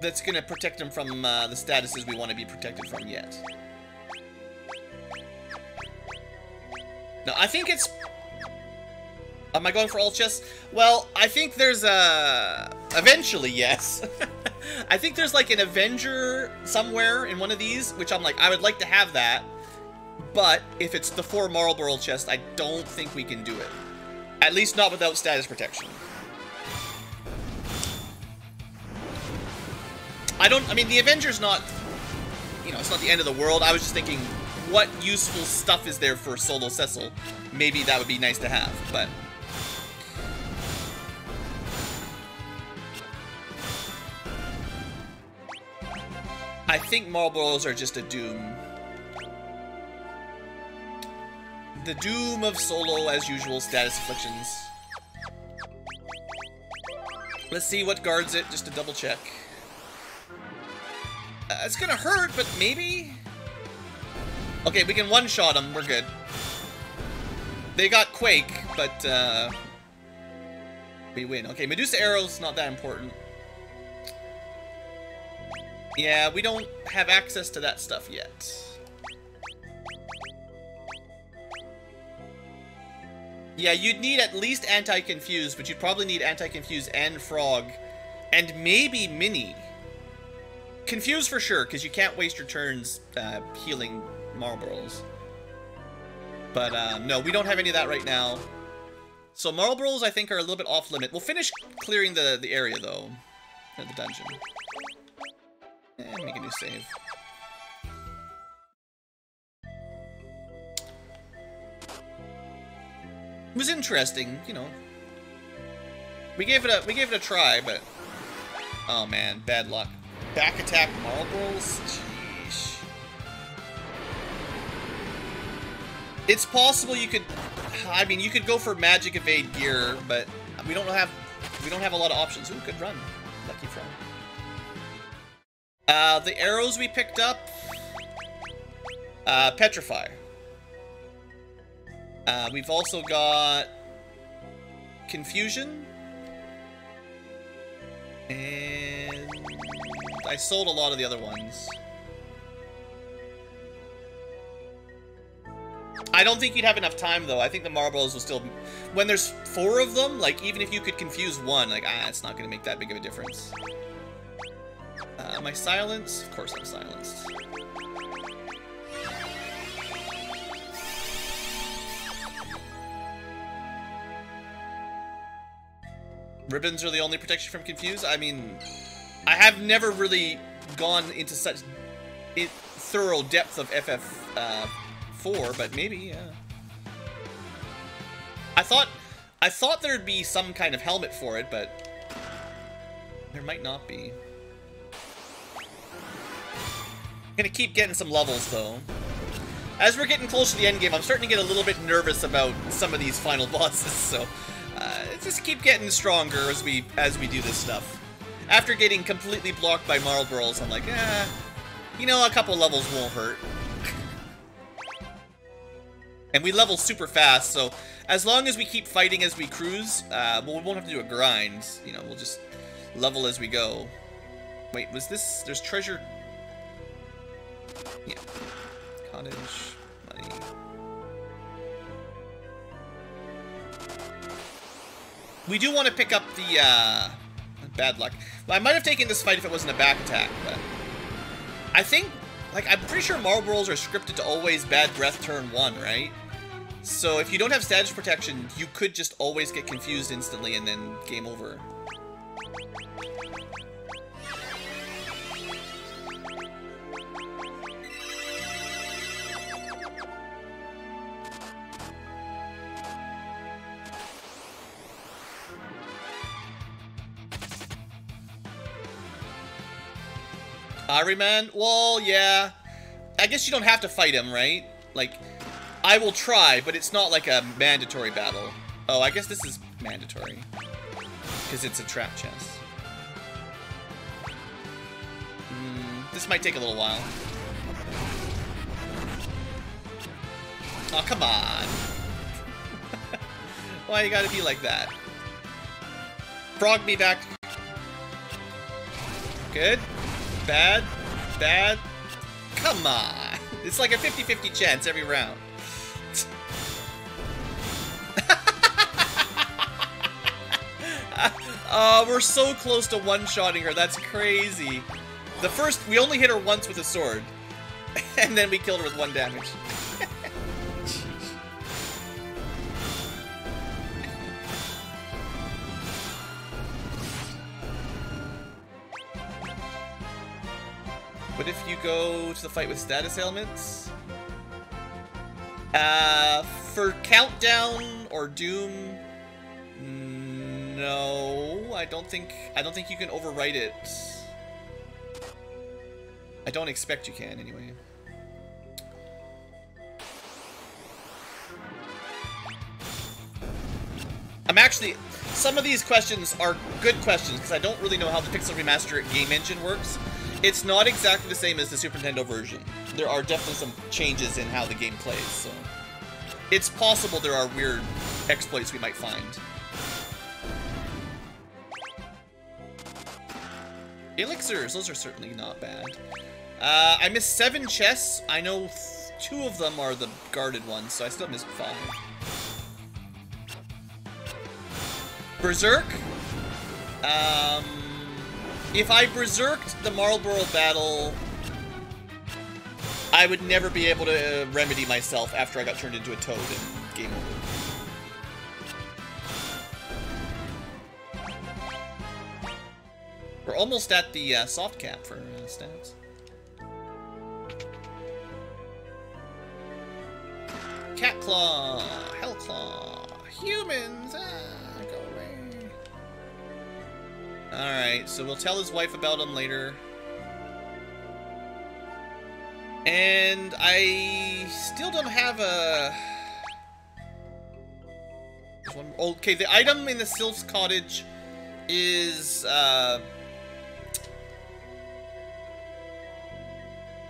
that's gonna protect him from uh, the statuses we want to be protected from yet. No, I think it's... Am I going for all chests? Well, I think there's a... Eventually, yes. I think there's like an Avenger somewhere in one of these, which I'm like, I would like to have that. But if it's the four Marlboro chest, I don't think we can do it. At least not without status protection. I don't... I mean, the Avenger's not... You know, it's not the end of the world. I was just thinking, what useful stuff is there for Solo Cecil? Maybe that would be nice to have, but... I think Marlboros are just a doom. The doom of Solo, as usual, status afflictions. Let's see what guards it, just to double check. Uh, it's gonna hurt, but maybe? Okay, we can one-shot them. We're good. They got Quake, but, uh... we win. Okay, Medusa Arrow's not that important. Yeah, we don't have access to that stuff yet. Yeah, you'd need at least Anti-Confuse, but you'd probably need Anti-Confuse and Frog. And maybe Mini. Confuse for sure, because you can't waste your turns uh, healing Marlboros. But uh, no, we don't have any of that right now. So Marlboros, I think, are a little bit off limit. We'll finish clearing the, the area, though. Or the dungeon. And make a new save. It was interesting, you know. We gave it a we gave it a try, but oh man, bad luck. Back attack Marlboros? Jeez. It's possible you could... I mean, you could go for magic evade gear, but we don't have we don't have a lot of options. Ooh, good run. Lucky frog. Uh, the arrows we picked up... Uh, Petrify. Uh, we've also got... Confusion. And... I sold a lot of the other ones. I don't think you'd have enough time, though. I think the Marlboros will still... When there's four of them, like, even if you could confuse one, like, ah, it's not going to make that big of a difference. Uh, am I silenced? Of course I'm silenced. Ribbons are the only protection from Confuse? I mean... I have never really gone into such it, thorough depth of F F four, uh, but maybe, yeah. I thought, I thought there'd be some kind of helmet for it, but there might not be. I'm gonna keep getting some levels, though. As we're getting close to the end game, I'm starting to get a little bit nervous about some of these final bosses, so uh, just keep getting stronger as we as we do this stuff. After getting completely blocked by Marlboros, I'm like, eh, you know, a couple levels won't hurt. And we level super fast, so as long as we keep fighting as we cruise, uh, well, we won't have to do a grind. You know, we'll just level as we go. Wait, was this... There's treasure... Yeah. Cottage... Money... We do want to pick up the, uh... bad luck. Well, I might have taken this fight if it wasn't a back attack, but... I think... Like, I'm pretty sure Marlboros are scripted to always bad breath turn one, right? So if you don't have status protection, you could just always get confused instantly and then game over. Man? Well, yeah. I guess you don't have to fight him, right? Like, I will try, but it's not like a mandatory battle. Oh, I guess this is mandatory. Because it's a trap chest. Mm, this might take a little while. Oh, come on. Why you gotta be like that? Frog me back. Good. Bad. Bad. Come on. It's like a fifty fifty chance every round. Uh, we're so close to one-shotting her. That's crazy. The first, we only hit her once with a sword. And then we killed her with one damage. What if you go to the fight with status ailments? Uh, for Countdown or Doom... No, I don't think I don't think you can overwrite it. I don't expect you can anyway. I'm actually some of these questions are good questions because I don't really know how the Pixel Remaster game engine works. It's not exactly the same as the Super Nintendo version. There are definitely some changes in how the game plays, so it's possible there are weird exploits we might find. Elixirs, those are certainly not bad. Uh, I missed seven chests. I know two of them are the guarded ones, so I still missed five. Berserk. Um, if I berserked the Marlboro battle, I would never be able to remedy myself after I got turned into a toad in game over. We're almost at the uh, soft cap for uh, stats. Cat claw, hell claw, humans. Ah, go away. All right, so we'll tell his wife about him later. And I still don't have a. One... Okay, the item in the Sylph's cottage is. Uh...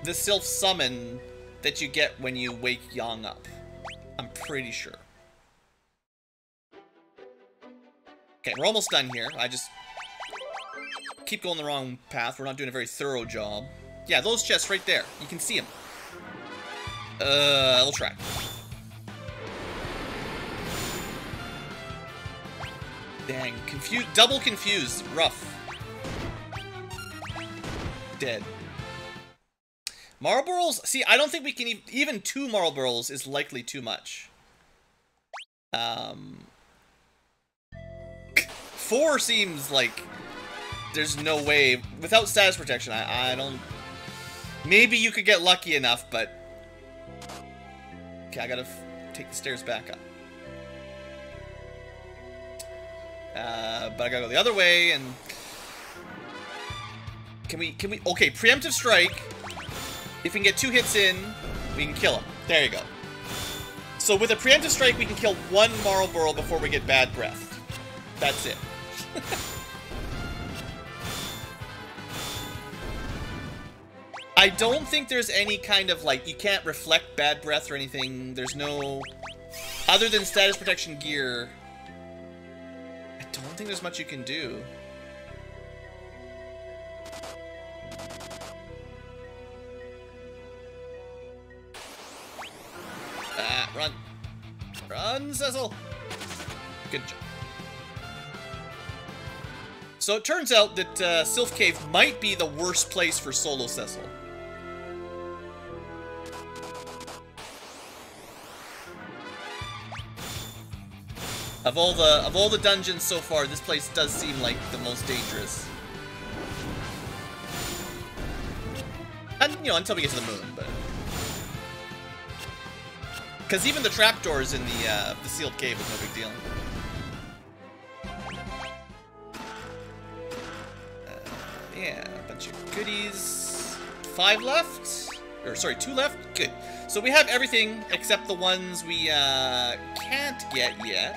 The Sylph summon that you get when you wake Yang up. I'm pretty sure. Okay, we're almost done here. I just keep going the wrong path. We're not doing a very thorough job. Yeah, those chests right there. You can see them. Uh, we'll try. Dang, confused, double confused. Rough. Dead. Marlboros? See, I don't think we can even... Even two Marlboros is likely too much. Um, four seems like there's no way. Without status protection, I, I don't... Maybe you could get lucky enough, but... Okay, I gotta f take the stairs back up. Uh, but I gotta go the other way, and... Can we... Can we... Okay, preemptive strike... If we can get two hits in, we can kill him. There you go. So with a preemptive strike, we can kill one Marlboro before we get bad breath. That's it. I don't think there's any kind of, like, you can't reflect bad breath or anything. There's no... Other than status protection gear, I don't think there's much you can do. Ah, run. Run, Cecil. Good job. So it turns out that uh, Sylph Cave might be the worst place for solo Cecil. Of all the of all the dungeons so far, this place does seem like the most dangerous. And you know, until we get to the moon, but. Because even the trapdoors in the, uh, the sealed cave is no big deal. Uh, yeah, a bunch of goodies. Five left? Or, sorry, two left? Good. So we have everything except the ones we uh, can't get yet.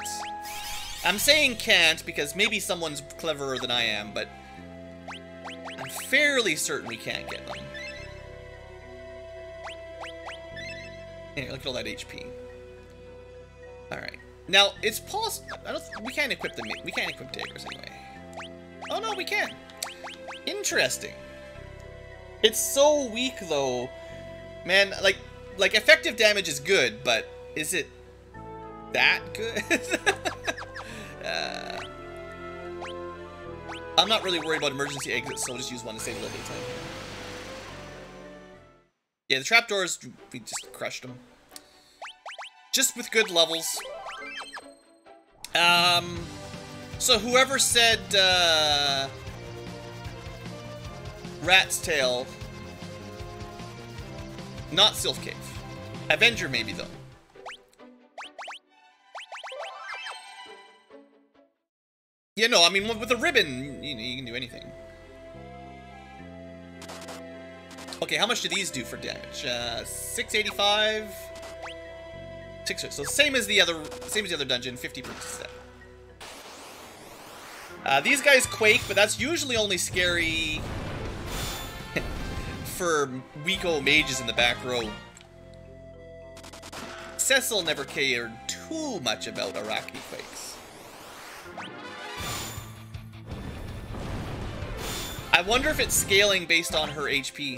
I'm saying can't because maybe someone's cleverer than I am, but... I'm fairly certain we can't get them. Anyway, look at all that H P. Alright. Now, it's possible... I don't, we can't equip the... We can't equip daggers anyway. Oh, no, we can. Interesting. It's so weak, though. Man, like, like effective damage is good, but is it that good? uh, I'm not really worried about emergency exits, so I'll just use one to save a little bit of time. Yeah, the trapdoors, we just crushed them. Just with good levels. Um, so whoever said, uh... Rat's Tail. Not Sylph Cave. Avenger maybe, though. Yeah, no, I mean, with a ribbon, you, you can do anything. Okay, how much do these do for damage? Uh, six eighty-five... Six, so same as the other, same as the other dungeon, fifty per step. Uh, these guys quake, but that's usually only scary for weak old mages in the back row. Cecil never cared too much about Arachne quakes. I wonder if it's scaling based on her H P.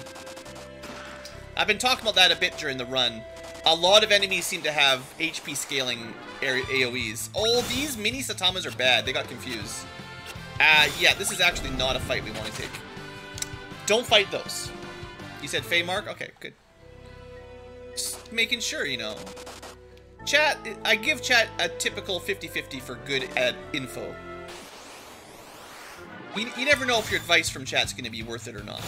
I've been talking about that a bit during the run. A lot of enemies seem to have H P scaling A O Es. Oh, these mini Satamas are bad. They got confused. Uh, yeah, this is actually not a fight we want to take. Don't fight those. You said Feymarch? Okay, good. Just making sure, you know. Chat, I give chat a typical fifty fifty for good ad info. You, you never know if your advice from chat's going to be worth it or not.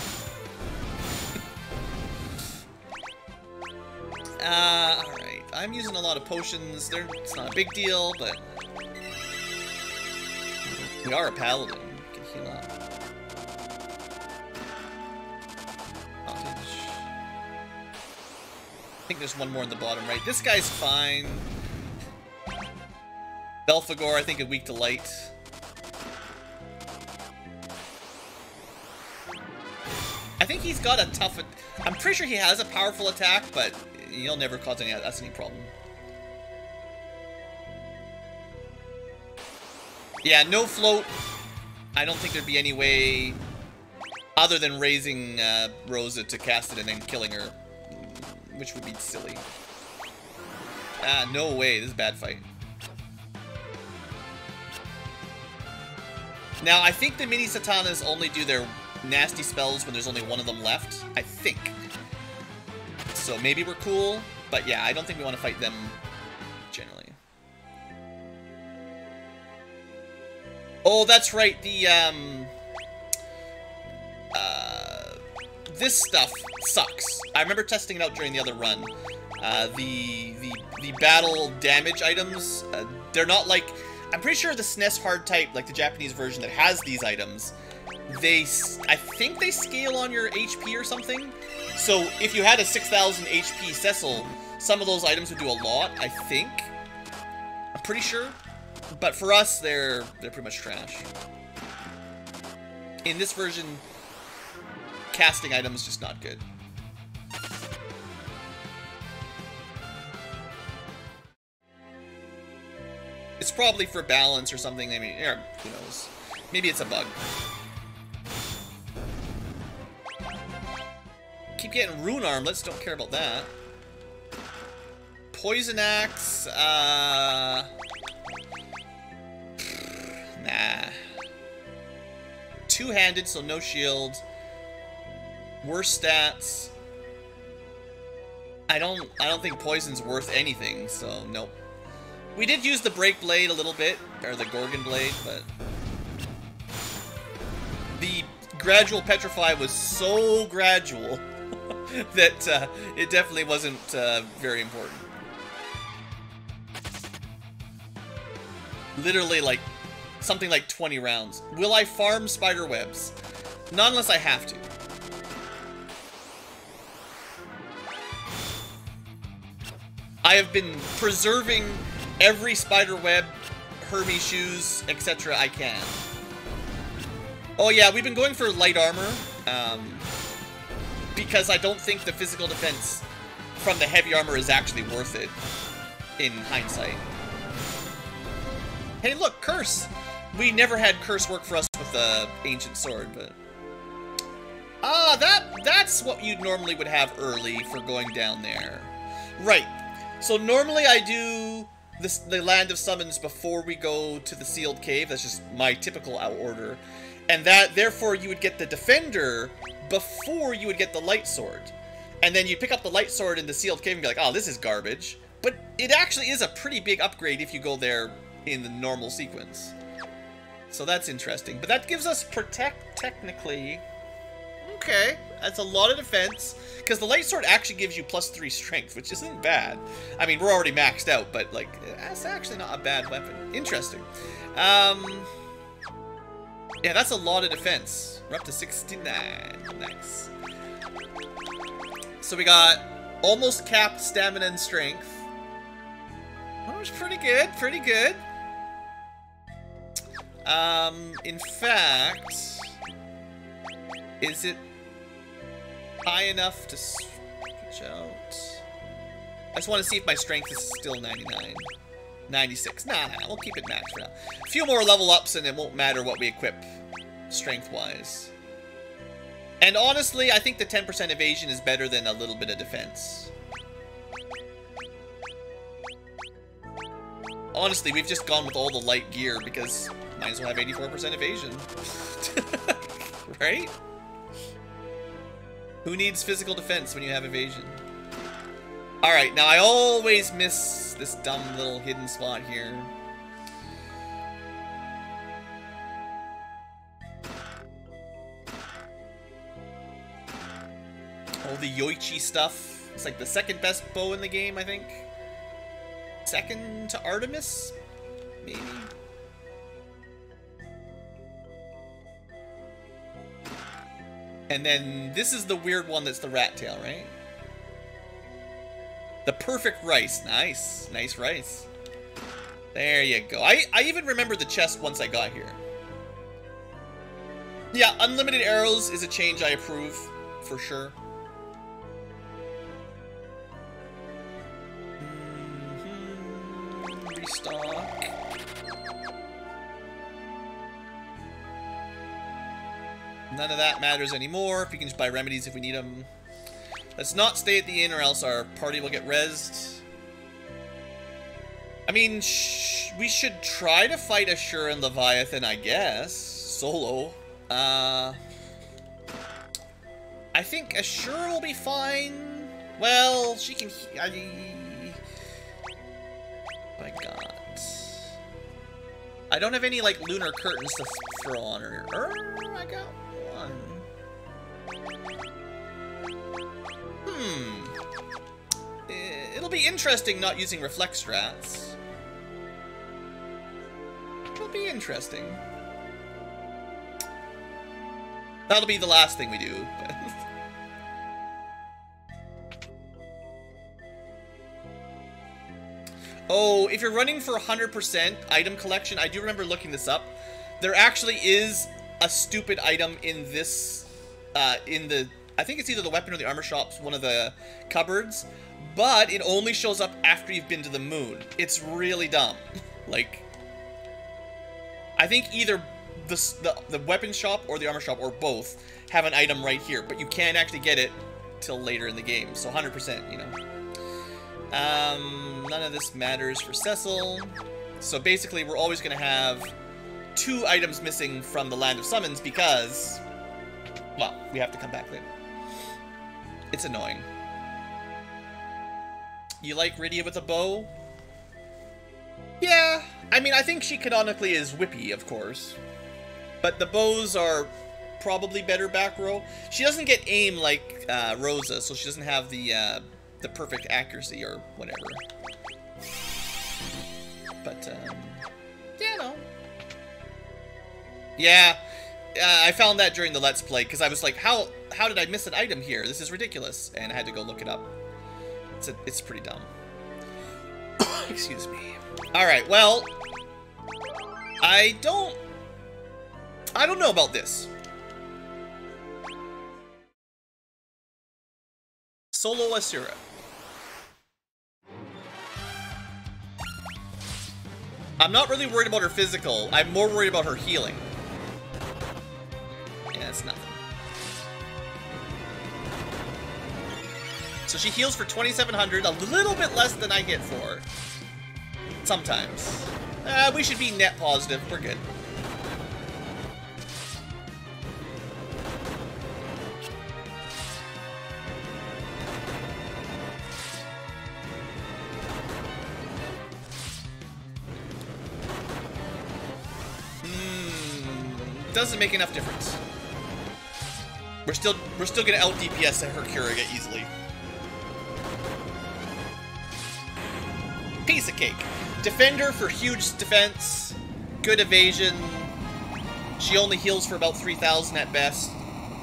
Uh, alright. I'm using a lot of potions. They're, it's not a big deal, but... We are a paladin. We can heal up. I think there's one more in the bottom right. This guy's fine. Belphegor, I think, is weak to light. I think he's got a tough... I'm pretty sure he has a powerful attack, but... You'll never cause any that's any problem. Yeah, no float. I don't think there'd be any way other than raising uh, Rosa to cast it and then killing her, which would be silly. Ah, no way. This is a bad fight. Now, I think the mini Satanas only do their nasty spells when there's only one of them left. I think. So maybe we're cool, but yeah, I don't think we want to fight them generally. Oh, that's right. The um, uh, this stuff sucks. I remember testing it out during the other run. Uh, the the the battle damage items. Uh, they're not like. I'm pretty sure the S N E S hard type, like the Japanese version that has these items. They, I think they scale on your H P or something. So if you had a six thousand H P Cecil, some of those items would do a lot, I think. I'm pretty sure. But for us, they're they're pretty much trash. In this version, casting items just not good. It's probably for balance or something. I mean, yeah, who knows? Maybe it's a bug. Keep getting Rune Armlets, don't care about that. Poison Axe, uh... nah. Two-handed, so no shield. Worse stats. I don't, I don't think poison's worth anything, so nope. We did use the Break Blade a little bit, or the Gorgon Blade, but... The gradual Petrify was so gradual... that uh, it definitely wasn't uh, very important. Literally, like, something like twenty rounds. Will I farm spider webs? Not unless I have to. I have been preserving every spider web, Hermes shoes, et cetera I can. Oh yeah, we've been going for light armor. Um, because I don't think the physical defense from the heavy armor is actually worth it in hindsight. Hey, look, Curse! We never had Curse work for us with the Ancient Sword, but... Ah, that that's what you normally would have early for going down there. Right. So normally I do this, the Land of Summons before we go to the Sealed Cave. That's just my typical order. And that, therefore, you would get the Defender before you would get the Light Sword. And then you pick up the Light Sword in the Sealed Cave and be like, oh, this is garbage. But it actually is a pretty big upgrade if you go there in the normal sequence. So that's interesting. But that gives us Protect, technically... Okay, that's a lot of defense, because the Light Sword actually gives you plus three strength, which isn't bad. I mean, we're already maxed out, but, like, that's actually not a bad weapon. Interesting. Um, yeah, that's a lot of defense. We're up to sixty-nine. Nice. So we got almost capped stamina and strength. That was pretty good, pretty good. Um, in fact... Is it high enough to switch out? I just want to see if my strength is still ninety-nine. ninety-six. Nah, nah, we'll keep it max for now. A few more level ups and it won't matter what we equip strength-wise. And honestly, I think the ten percent evasion is better than a little bit of defense. Honestly, we've just gone with all the light gear because might as well have eighty-four percent evasion. Right? Who needs physical defense when you have evasion? Alright, now I always miss this dumb little hidden spot here. All the Yoichi stuff. It's like the second best bow in the game, I think. Second to Artemis? Maybe? And then this is the weird one that's the Rat Tail, right? The perfect rice. Nice. Nice rice. There you go. I, I even remember the chest once I got here. Yeah, unlimited arrows is a change I approve, for sure. Mm-hmm. Restock. None of that matters anymore. If we can just buy remedies if we need them. Let's not stay at the inn or else our party will get rezzed. I mean, sh we should try to fight Ashura and Leviathan, I guess. Solo. Uh, I think Ashura will be fine. Well, she can... I, I got... I don't have any, like, lunar curtains to throw on her. Er, I got... Hmm. It'll be interesting not using reflex strats. It'll be interesting. That'll be the last thing we do. Oh, if you're running for one hundred percent item collection, I do remember looking this up. There actually is a stupid item in this, uh, in the... I think it's either the weapon or the armor shops, one of the cupboards, but it only shows up after you've been to the moon. It's really dumb. Like, I think either the, the the weapon shop or the armor shop or both have an item right here, but you can't actually get it till later in the game. So one hundred percent, you know. Um, none of this matters for Cecil. So basically, we're always going to have two items missing from the Land of Summons because, well, we have to come back later. It's annoying. You like Rydia with a bow? Yeah. I mean, I think she canonically is whippy, of course. But the bows are probably better back row. She doesn't get aim like uh, Rosa, so she doesn't have the, uh, the perfect accuracy or whatever. But, um, yeah, no. Yeah. Uh, I found that during the Let's Play, because I was like, how how did I miss an item here? This is ridiculous. And I had to go look it up. It's, a, it's pretty dumb. Excuse me. Alright, well... I don't... I don't know about this. solo Ashura. I'm not really worried about her physical, I'm more worried about her healing. Yeah, that's nothing. So she heals for twenty-seven hundred, a little bit less than I hit for. Sometimes. Uh, we should be net positive, we're good. Doesn't make enough difference. We're still we're still gonna out D P S at her Kiriga easily. Piece of cake. Defender for huge defense, good evasion. She only heals for about three thousand at best,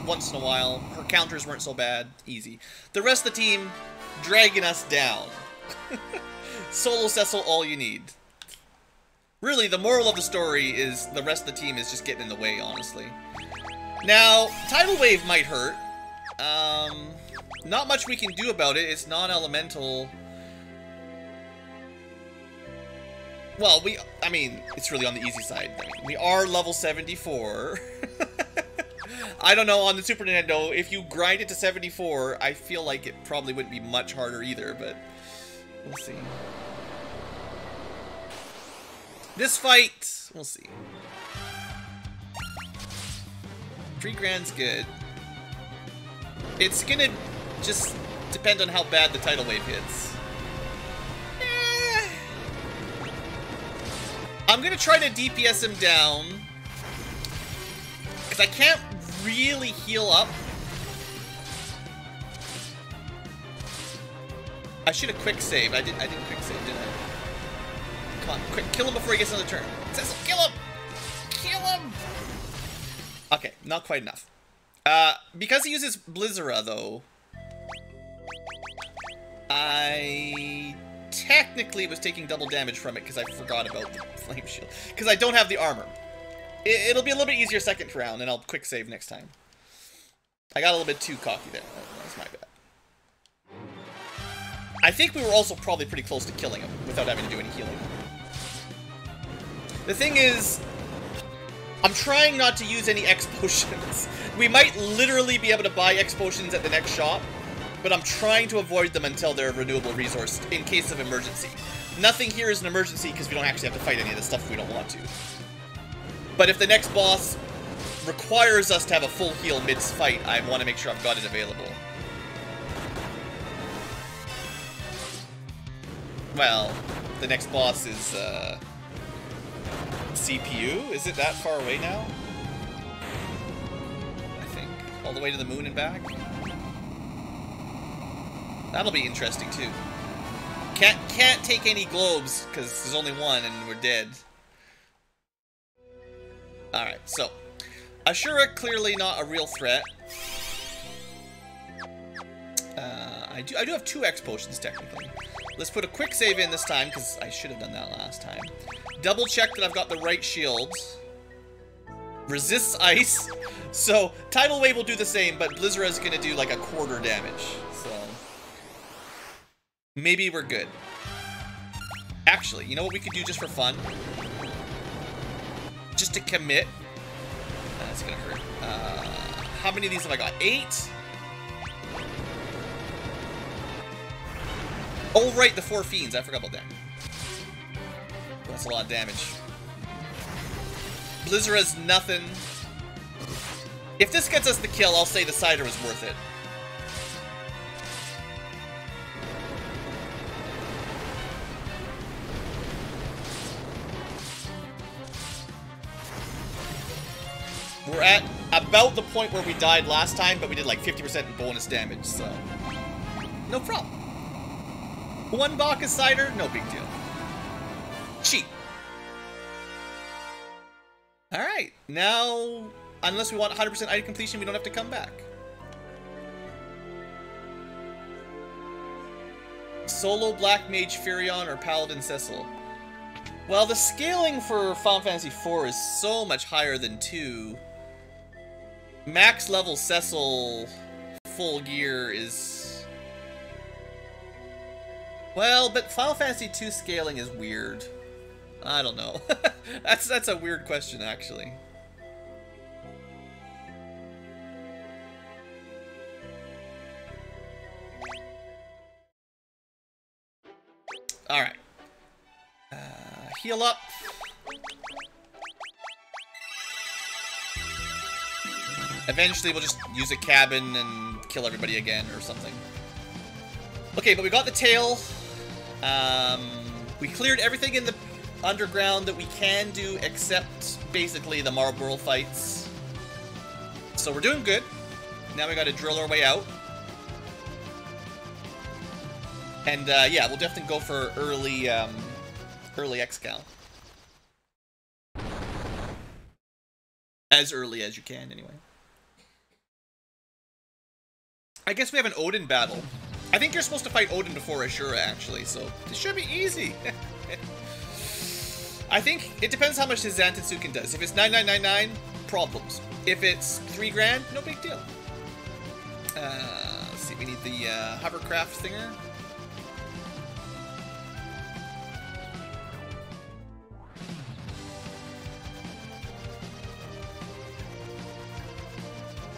once in a while. Her counters weren't so bad, easy. The rest of the team dragging us down. Solo Cecil, all you need. Really, the moral of the story is the rest of the team is just getting in the way, honestly. Now, Tidal Wave might hurt. Um, not much we can do about it. It's non-elemental. Well, we... I mean, it's really on the easy side. I mean, we are level seventy-four. I don't know, on the Super Nintendo, if you grind it to seventy-four, I feel like it probably wouldn't be much harder either, but... we'll see. This fight, we'll see. Three grand's good. It's gonna just depend on how bad the tidal wave hits. Eh. I'm gonna try to D P S him down, because I can't really heal up. I should have quick saved. I didn't. I didn't quick save, did I? Come on, quick, kill him before he gets another turn. Cecil, kill him! Kill him! Okay, not quite enough. Uh, because he uses Blizzera, though, I technically was taking double damage from it because I forgot about the flame shield. Because I don't have the armor. It, it'll be a little bit easier second round, and I'll quick save next time. I got a little bit too cocky there. That's my bad. I think we were also probably pretty close to killing him without having to do any healing. The thing is, I'm trying not to use any X-Potions. We might literally be able to buy X-Potions at the next shop, but I'm trying to avoid them until they're a renewable resource in case of emergency. Nothing here is an emergency because we don't actually have to fight any of the stuff if we don't want to. But if the next boss requires us to have a full heal mid-fight, I want to make sure I've got it available. Well, the next boss is, uh... C P U? Is it that far away now? I think. All the way to the moon and back? That'll be interesting, too. Can't, can't take any globes, because there's only one and we're dead. Alright, so. Ashura, clearly not a real threat. Uh, I do, I do have two X-Potions, technically. Let's put a quick save in this time, because I should have done that last time. Double check that I've got the right shield. Resists ice. So, tidal wave will do the same, but Blizzera is going to do like a quarter damage. So, maybe we're good. Actually, you know what we could do just for fun? Just to commit. That's going to hurt. Uh, how many of these have I got? Eight? Oh, right, the four fiends. I forgot about that. That's a lot of damage. Blizzera's nothing. If this gets us the kill, I'll say the cider was worth it. We're at about the point where we died last time, but we did like fifty percent in bonus damage, so... no problem. One Bacchus Cider, no big deal. Cheap. Alright, now, unless we want one hundred percent item completion, we don't have to come back. Solo Black Mage Furion or Paladin Cecil. Well, the scaling for Final Fantasy four is so much higher than two. Max level Cecil full gear is... Well, but Final Fantasy two scaling is weird. I don't know. that's that's a weird question, actually. All right. Uh, heal up. Eventually, we'll just use a cabin and kill everybody again or something. Okay, but we got the tail. Um, we cleared everything in the underground that we can do, except basically the Marlboro fights. So we're doing good. Now we got to drill our way out. And uh, yeah, we'll definitely go for early, um, early Excal. As early as you can, anyway. I guess we have an Odin battle. I think you're supposed to fight Odin before Ashura, actually, so this should be easy. I think it depends how much his Zantetsuken does. If it's nine nine nine nine, problems. If it's three grand, no big deal. Uh, let's see, we need the uh, hovercraft thinger.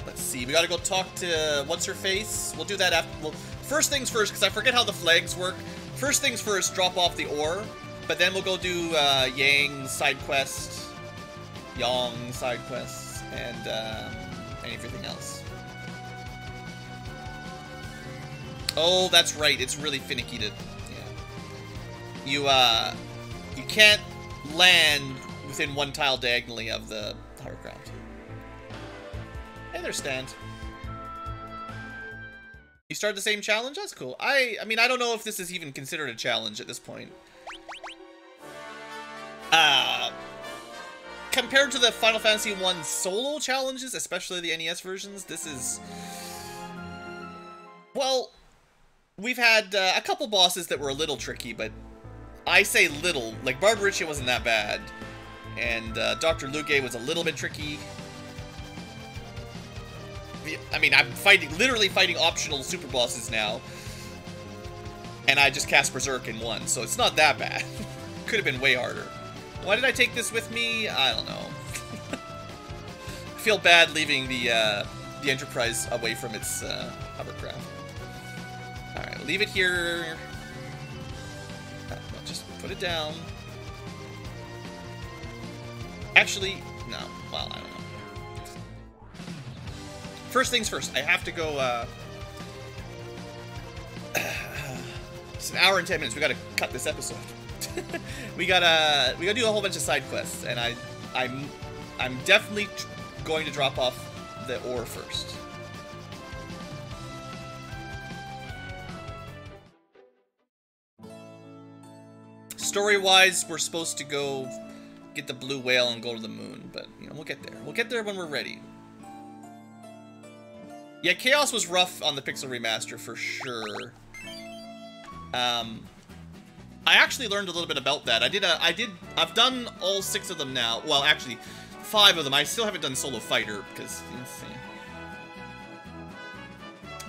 Let's see, we gotta go talk to What's-Her-Face. We'll do that after. Well, first things first, because I forget how the flags work. First things first, drop off the ore. But then we'll go do uh, Yang's side quest, Yong's side quests, and um, everything else. Oh, that's right. It's really finicky to, yeah. You uh, you can't land within one tile diagonally of the higher ground. I understand. You started the same challenge? That's cool. I I mean, I don't know if this is even considered a challenge at this point. Uh, compared to the Final Fantasy one solo challenges, especially the N E S versions, this is... Well, we've had uh, a couple bosses that were a little tricky, but I say little. Like, Barbariccia wasn't that bad, and uh, Doctor Luge was a little bit tricky. I mean, I'm fighting, literally fighting optional super bosses now, and I just cast Berserk in one, so it's not that bad. Could have been way harder. Why did I take this with me? I don't know. I feel bad leaving the uh, the Enterprise away from its uh, hovercraft. Alright, we'll leave it here. I'll just put it down. Actually, no. Well, I don't know. First things first, I have to go... Uh... It's an hour and ten minutes. We gotta cut this episode. we gotta we gotta do a whole bunch of side quests, and I I'm I'm definitely tr going to drop off the ore first. Story wise, we're supposed to go get the blue whale and go to the moon, but you know we'll get there. We'll get there when we're ready. Yeah, Chaos was rough on the Pixel Remaster for sure. Um. I actually learned a little bit about that. I did a, I did, I've done all six of them now. Well, actually, five of them. I still haven't done Solo Fighter, because, let's see.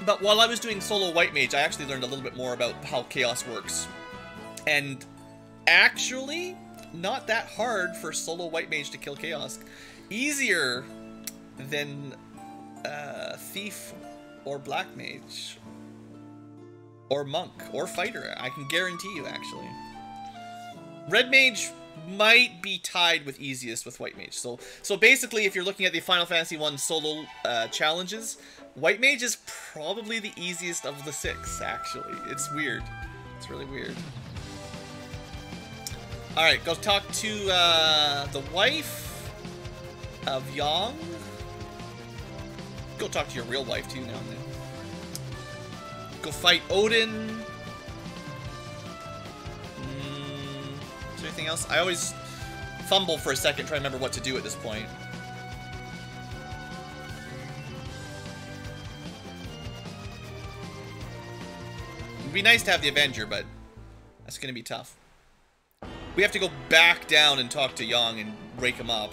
But while I was doing Solo White Mage, I actually learned a little bit more about how Chaos works. And actually, not that hard for Solo White Mage to kill Chaos. Easier than uh, Thief or Black Mage. Or Monk, or Fighter, I can guarantee you, actually. Red Mage might be tied with easiest with White Mage. So so basically, if you're looking at the Final Fantasy one solo uh, challenges, White Mage is probably the easiest of the six, actually. It's weird. It's really weird. Alright, go talk to uh, the wife of Yang. Go talk to your real wife, too, now and then. Go fight Odin. Mm, is there anything else? I always fumble for a second trying to remember what to do at this point. It'd be nice to have the Avenger, but that's going to be tough. We have to go back down and talk to Yang and break him up.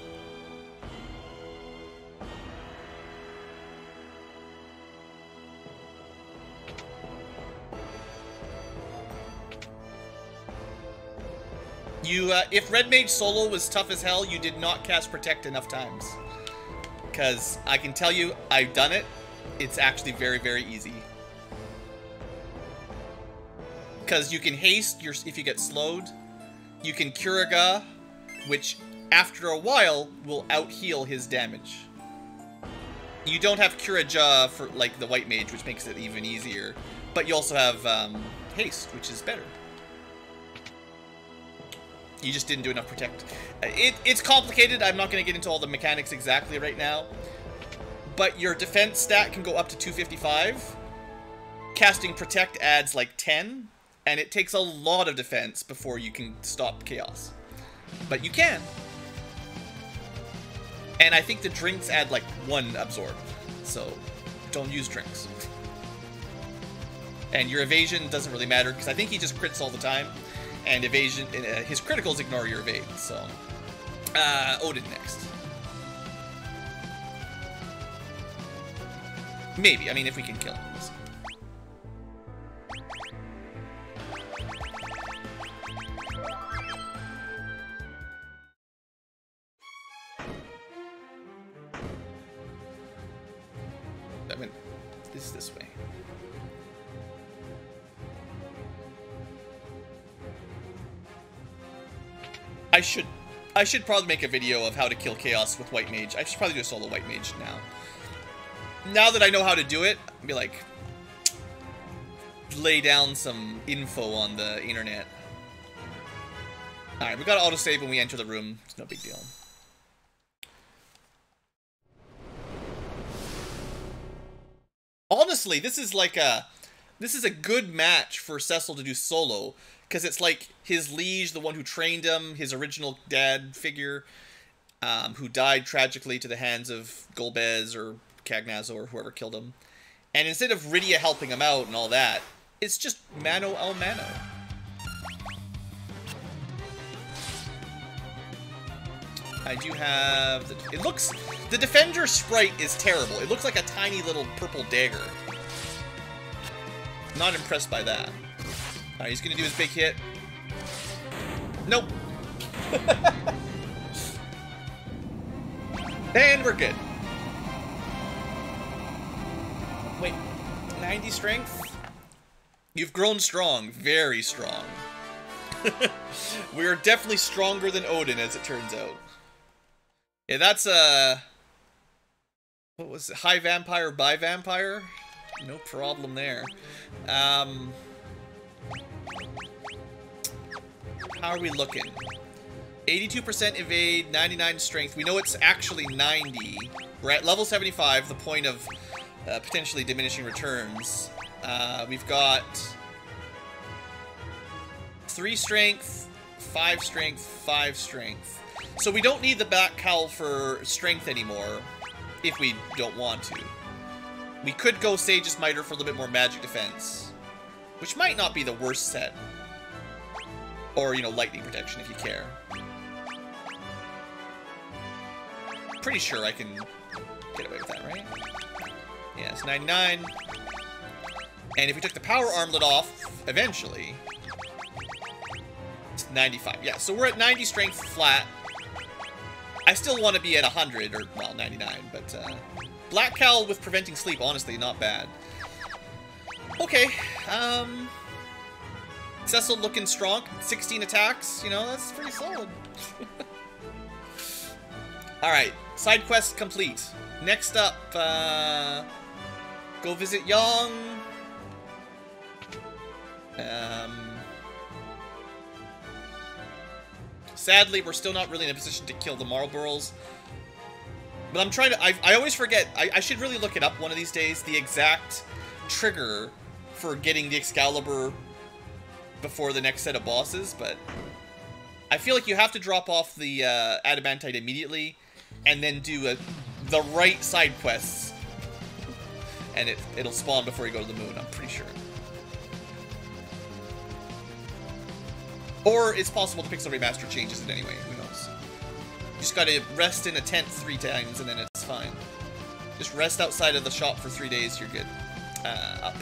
You, uh, if Red Mage solo was tough as hell, you did not cast Protect enough times. Because I can tell you, I've done it. It's actually very, very easy. Because you can haste your if you get slowed. You can Kuriga, which after a while will out-heal his damage. You don't have Kuriga for like the White Mage, which makes it even easier. But you also have um, haste, which is better. You just didn't do enough protect. It, it's complicated. I'm not going to get into all the mechanics exactly right now. But your defense stat can go up to two fifty-five. Casting protect adds like ten. And it takes a lot of defense before you can stop chaos. But you can. And I think the drinks add like one absorb. So don't use drinks. And your evasion doesn't really matter because I think he just crits all the time. And evasion, uh, his criticals ignore your evade, so... Uh, Odin next. Maybe, I mean, if we can kill him. That went... This is this way. I should, I should probably make a video of how to kill Chaos with White Mage. I should probably do a solo White Mage now. Now that I know how to do it, I'll be like, lay down some info on the internet. Alright, we gotta autosave when we enter the room. It's no big deal. Honestly, this is like a, this is a good match for Cecil to do solo. Because it's like his liege, the one who trained him, his original dad figure, um, who died tragically to the hands of Golbez or Cagnazzo or whoever killed him. And instead of Rydia helping him out and all that, it's just mano a mano. I do have... The, it looks... The Defender sprite is terrible. It looks like a tiny little purple dagger. Not impressed by that. Alright, he's gonna do his big hit. Nope. And we're good. Wait, ninety strength? You've grown strong, very strong. We are definitely stronger than Odin, as it turns out. Yeah, that's uh what was it? High vampire by vampire? No problem there. Um How are we looking? eighty-two percent evade, ninety-nine strength. We know it's actually ninety. We're at level seventy-five, the point of uh, potentially diminishing returns. Uh, we've got three strength, five strength, five strength. So we don't need the Black Cowl for strength anymore if we don't want to. We could go Sage's Miter for a little bit more magic defense, which might not be the worst set. Or, you know, lightning protection if you care. Pretty sure I can get away with that, right? Yeah, it's ninety-nine. And if we took the power armlet off, eventually, it's ninety-five. Yeah, so we're at ninety strength flat. I still want to be at one hundred, or, well, ninety-nine, but, uh... Black Cowl with preventing sleep, honestly, not bad. Okay, um... Cecil looking strong, sixteen attacks, you know, that's pretty solid. Alright, side quest complete. Next up, uh, go visit Young. Um, sadly, we're still not really in a position to kill the Marlboros. But I'm trying to, I, I always forget, I, I should really look it up one of these days, the exact trigger for getting the Excalibur before the next set of bosses, but I feel like you have to drop off the uh, adamantite immediately and then do a, the right side quests, and it, it'll spawn before you go to the moon, I'm pretty sure. Or it's possible the Pixel Remaster changes it anyway, who knows. You just gotta rest in a tent three times and then it's fine. Just rest outside of the shop for three days, you're good. Uh, up.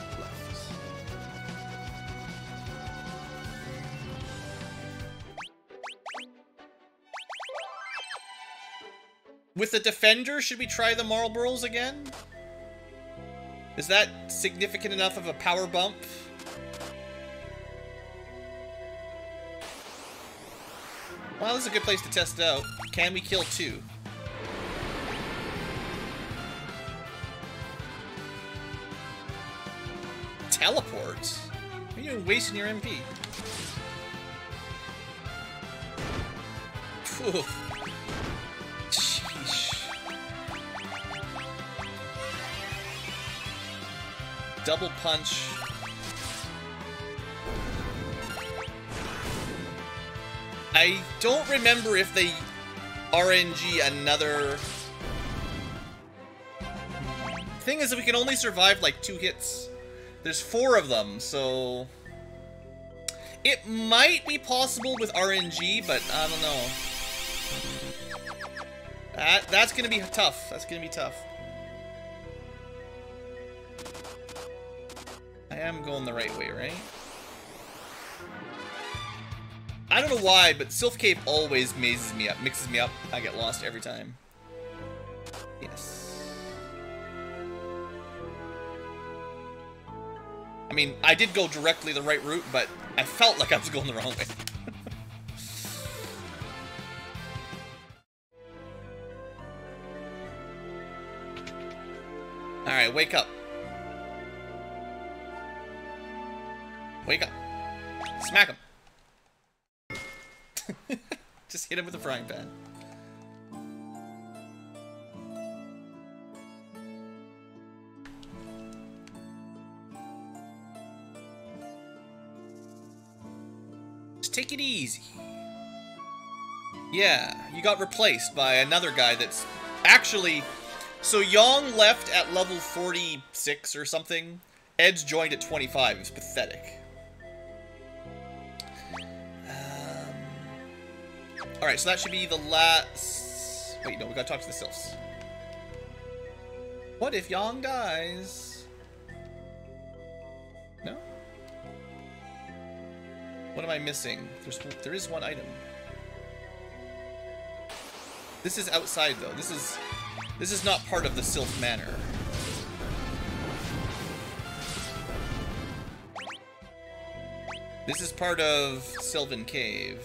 With the Defender, should we try the Marlboros again? Is that significant enough of a power bump? Well, this is a good place to test it out. Can we kill two? Teleport? What are you doing wasting your M P? Phew. Sheesh. Double punch. I don't remember if they R N G another... Thing is that we can only survive like two hits. There's four of them, so... It might be possible with R N G, but I don't know. That, that's gonna be tough. That's gonna be tough. I am going the right way, right? I don't know why, but Sylph Cape always mazes me up, mixes me up. I get lost every time. Yes. I mean, I did go directly the right route, but I felt like I was going the wrong way. Alright, wake up. Wake up. Smack him. Just hit him with a frying pan. Just take it easy. Yeah, you got replaced by another guy that's actually... So Yong left at level forty-six or something. Edge joined at twenty-five. It was pathetic. Alright, so that should be the last... Wait, no, we gotta talk to the Sylphs. What if Yong dies? No? What am I missing? There's, there is one item. This is outside, though. This is, this is not part of the Sylph Manor. This is part of Sylvan Cave.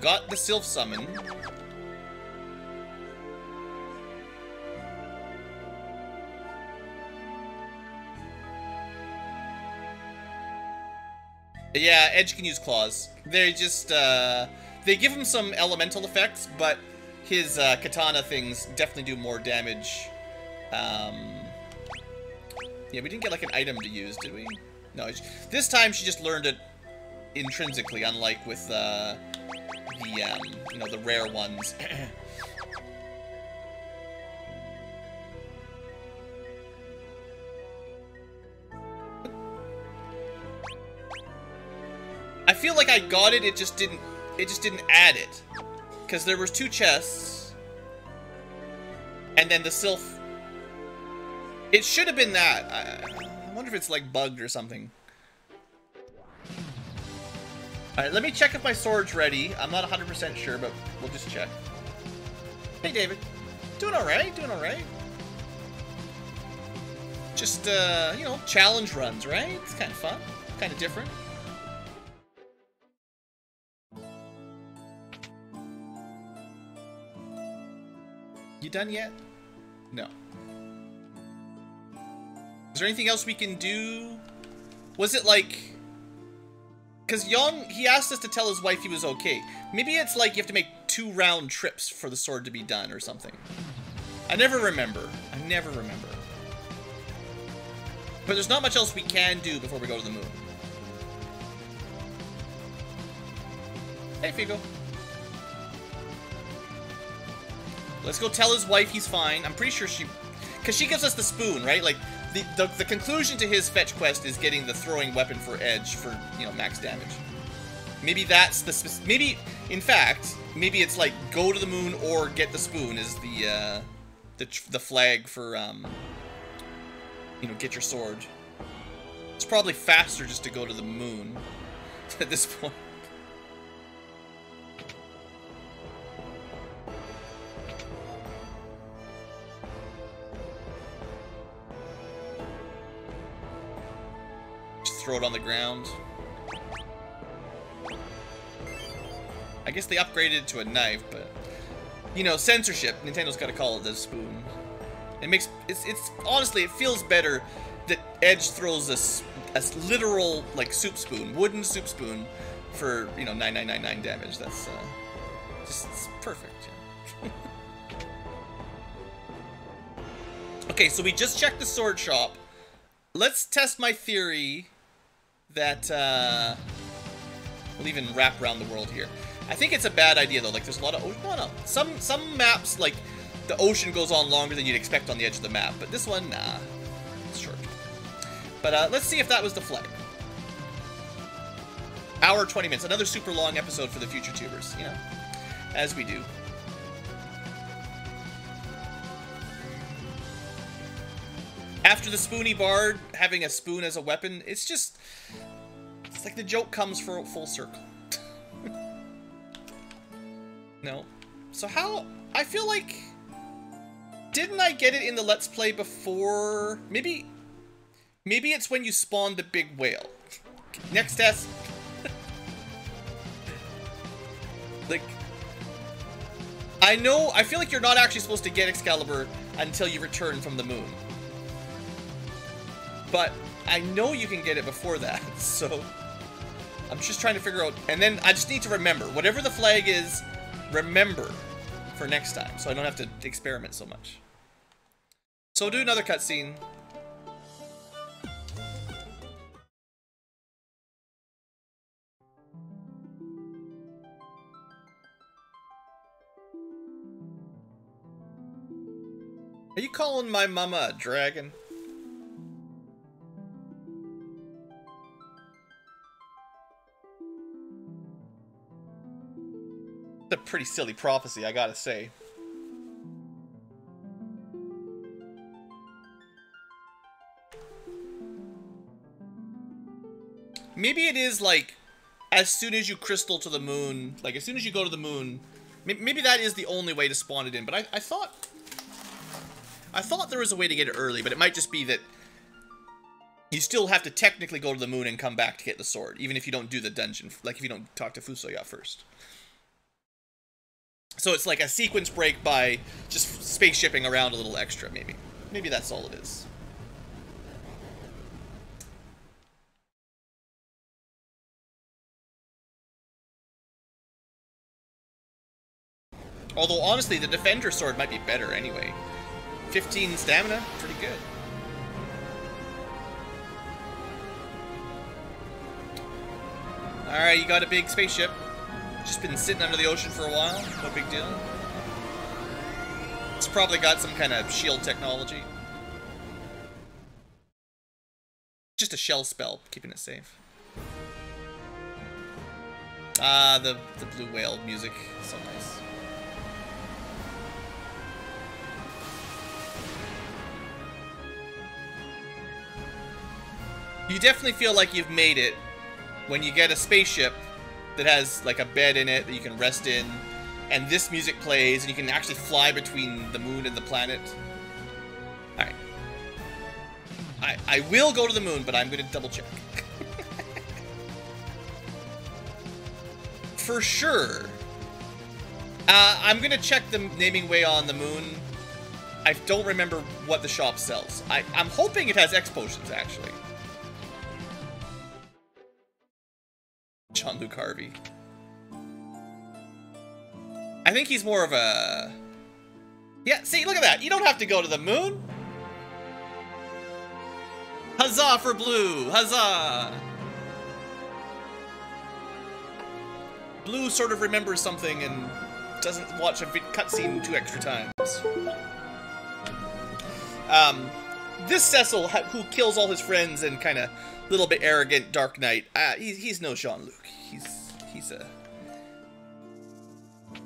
Got the Sylph Summon. Yeah, Edge can use claws. They just, uh... They give him some elemental effects, but his uh, katana things definitely do more damage. Um... Yeah, we didn't get, like, an item to use, did we? No, this time she just learned it intrinsically, unlike with, uh... the, um, you know, the rare ones. I feel like I got it, it just didn't, it just didn't add it. Because there was two chests, and then the Sylph. It should have been that. I, I wonder if it's, like, bugged or something. Alright, let me check if my sword's ready. I'm not one hundred percent sure, but we'll just check. Hey, David. Doing alright, doing alright. Just, uh, you know, challenge runs, right? It's kind of fun. Kind of different. You done yet? No. Is there anything else we can do? Was it like... Because Yong, he asked us to tell his wife he was okay. Maybe it's like you have to make two round trips for the sword to be done or something. I never remember. I never remember. But there's not much else we can do before we go to the moon. Hey, Figo. Let's go tell his wife he's fine. I'm pretty sure she... Because she gives us the spoon, right? Like... The, the, the conclusion to his fetch quest is getting the throwing weapon for Edge for, you know, max damage. Maybe that's the spec- Maybe, in fact, maybe it's like, go to the moon or get the spoon is the, uh, the, the flag for, um, you know, get your sword. It's probably faster just to go to the moon at this point. Just throw it on the ground. I guess they upgraded it to a knife, but... You know, censorship. Nintendo's got to call it the spoon. It makes... It's, it's honestly, it feels better that Edge throws a, a literal, like, soup spoon, wooden soup spoon, for, you know, nine nine nine nine damage. That's, uh... Just, it's perfect. Yeah. Okay, so we just checked the sword shop. Let's test my theory that, uh... we'll even wrap around the world here. I think it's a bad idea, though. Like, there's a lot of... Oh, no, no. Some, some maps, like, the ocean goes on longer than you'd expect on the edge of the map. But this one, nah. It's short. But uh, let's see if that was the flag. Hour, twenty minutes. Another super long episode for the future tubers, you know. As we do. After the Spoony Bard, having a spoon as a weapon, it's just... It's like the joke comes for full circle. No. So how... I feel like... Didn't I get it in the Let's Play before... Maybe... Maybe it's when you spawn the big whale. Next test. Like... I know... I feel like you're not actually supposed to get Excalibur until you return from the moon. But I know you can get it before that, so... I'm just trying to figure out... And then I just need to remember. Whatever the flag is... Remember for next time, so I don't have to experiment so much. So we'll do another cutscene. Are you calling my mama a dragon? A pretty silly prophecy, I gotta say. Maybe it is like as soon as you crystal to the moon, like as soon as you go to the moon, maybe that is the only way to spawn it in. But I, I thought I thought there was a way to get it early, but it might just be that you still have to technically go to the moon and come back to get the sword, even if you don't do the dungeon, like if you don't talk to Fusoya first. So it's like a sequence break by just spaceshipping around a little extra, maybe. Maybe that's all it is. Although, honestly, the Defender sword might be better anyway. fifteen stamina? Pretty good. Alright, you got a big spaceship. Just been sitting under the ocean for a while, no big deal. It's probably got some kind of shield technology. Just a shell spell, keeping it safe. Ah, the, the Blue Whale music, so nice. You definitely feel like you've made it when you get a spaceship that has like a bed in it that you can rest in, and this music plays, and you can actually fly between the moon and the planet. All right, I I will go to the moon, but I'm going to double check for sure. Uh, I'm going to check the naming way on the moon. I don't remember what the shop sells. I I'm hoping it has X potions actually. John Luke Harvey. I think he's more of a... Yeah, see, look at that. You don't have to go to the moon. Huzzah for Blue. Huzzah. Blue sort of remembers something and doesn't watch a cutscene two extra times. Um, this Cecil, who kills all his friends and kind of... little bit arrogant Dark Knight. Uh, he's, he's no Jean-Luc. He's he's a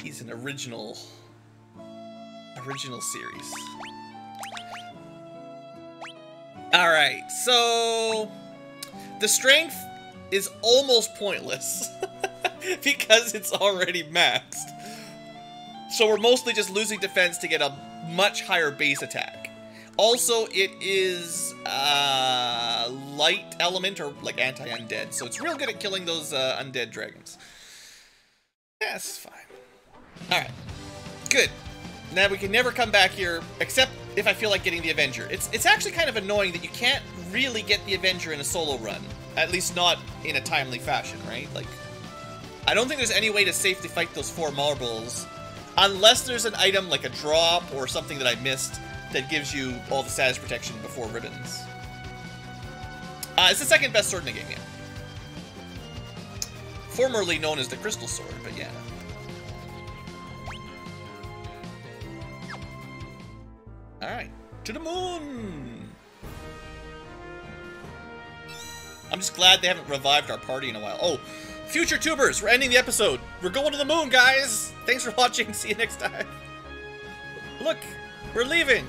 he's an original original series. All right, so the strength is almost pointless because it's already maxed. So we're mostly just losing defense to get a much higher base attack. Also, it is uh, light element or like anti-undead, so it's real good at killing those uh, undead dragons. Yeah, this is fine. All right, good. Now we can never come back here, except if I feel like getting the Avenger. It's it's actually kind of annoying that you can't really get the Avenger in a solo run, at least not in a timely fashion, right? Like, I don't think there's any way to safely fight those four marbles, unless there's an item like a drop or something that I missed that gives you all the status protection before ribbons. Uh, it's the second best sword in the game, yeah. Formerly known as the Crystal Sword, but yeah. Alright, to the moon! I'm just glad they haven't revived our party in a while. Oh, future tubers, we're ending the episode. We're going to the moon, guys! Thanks for watching, see you next time. Look, we're leaving!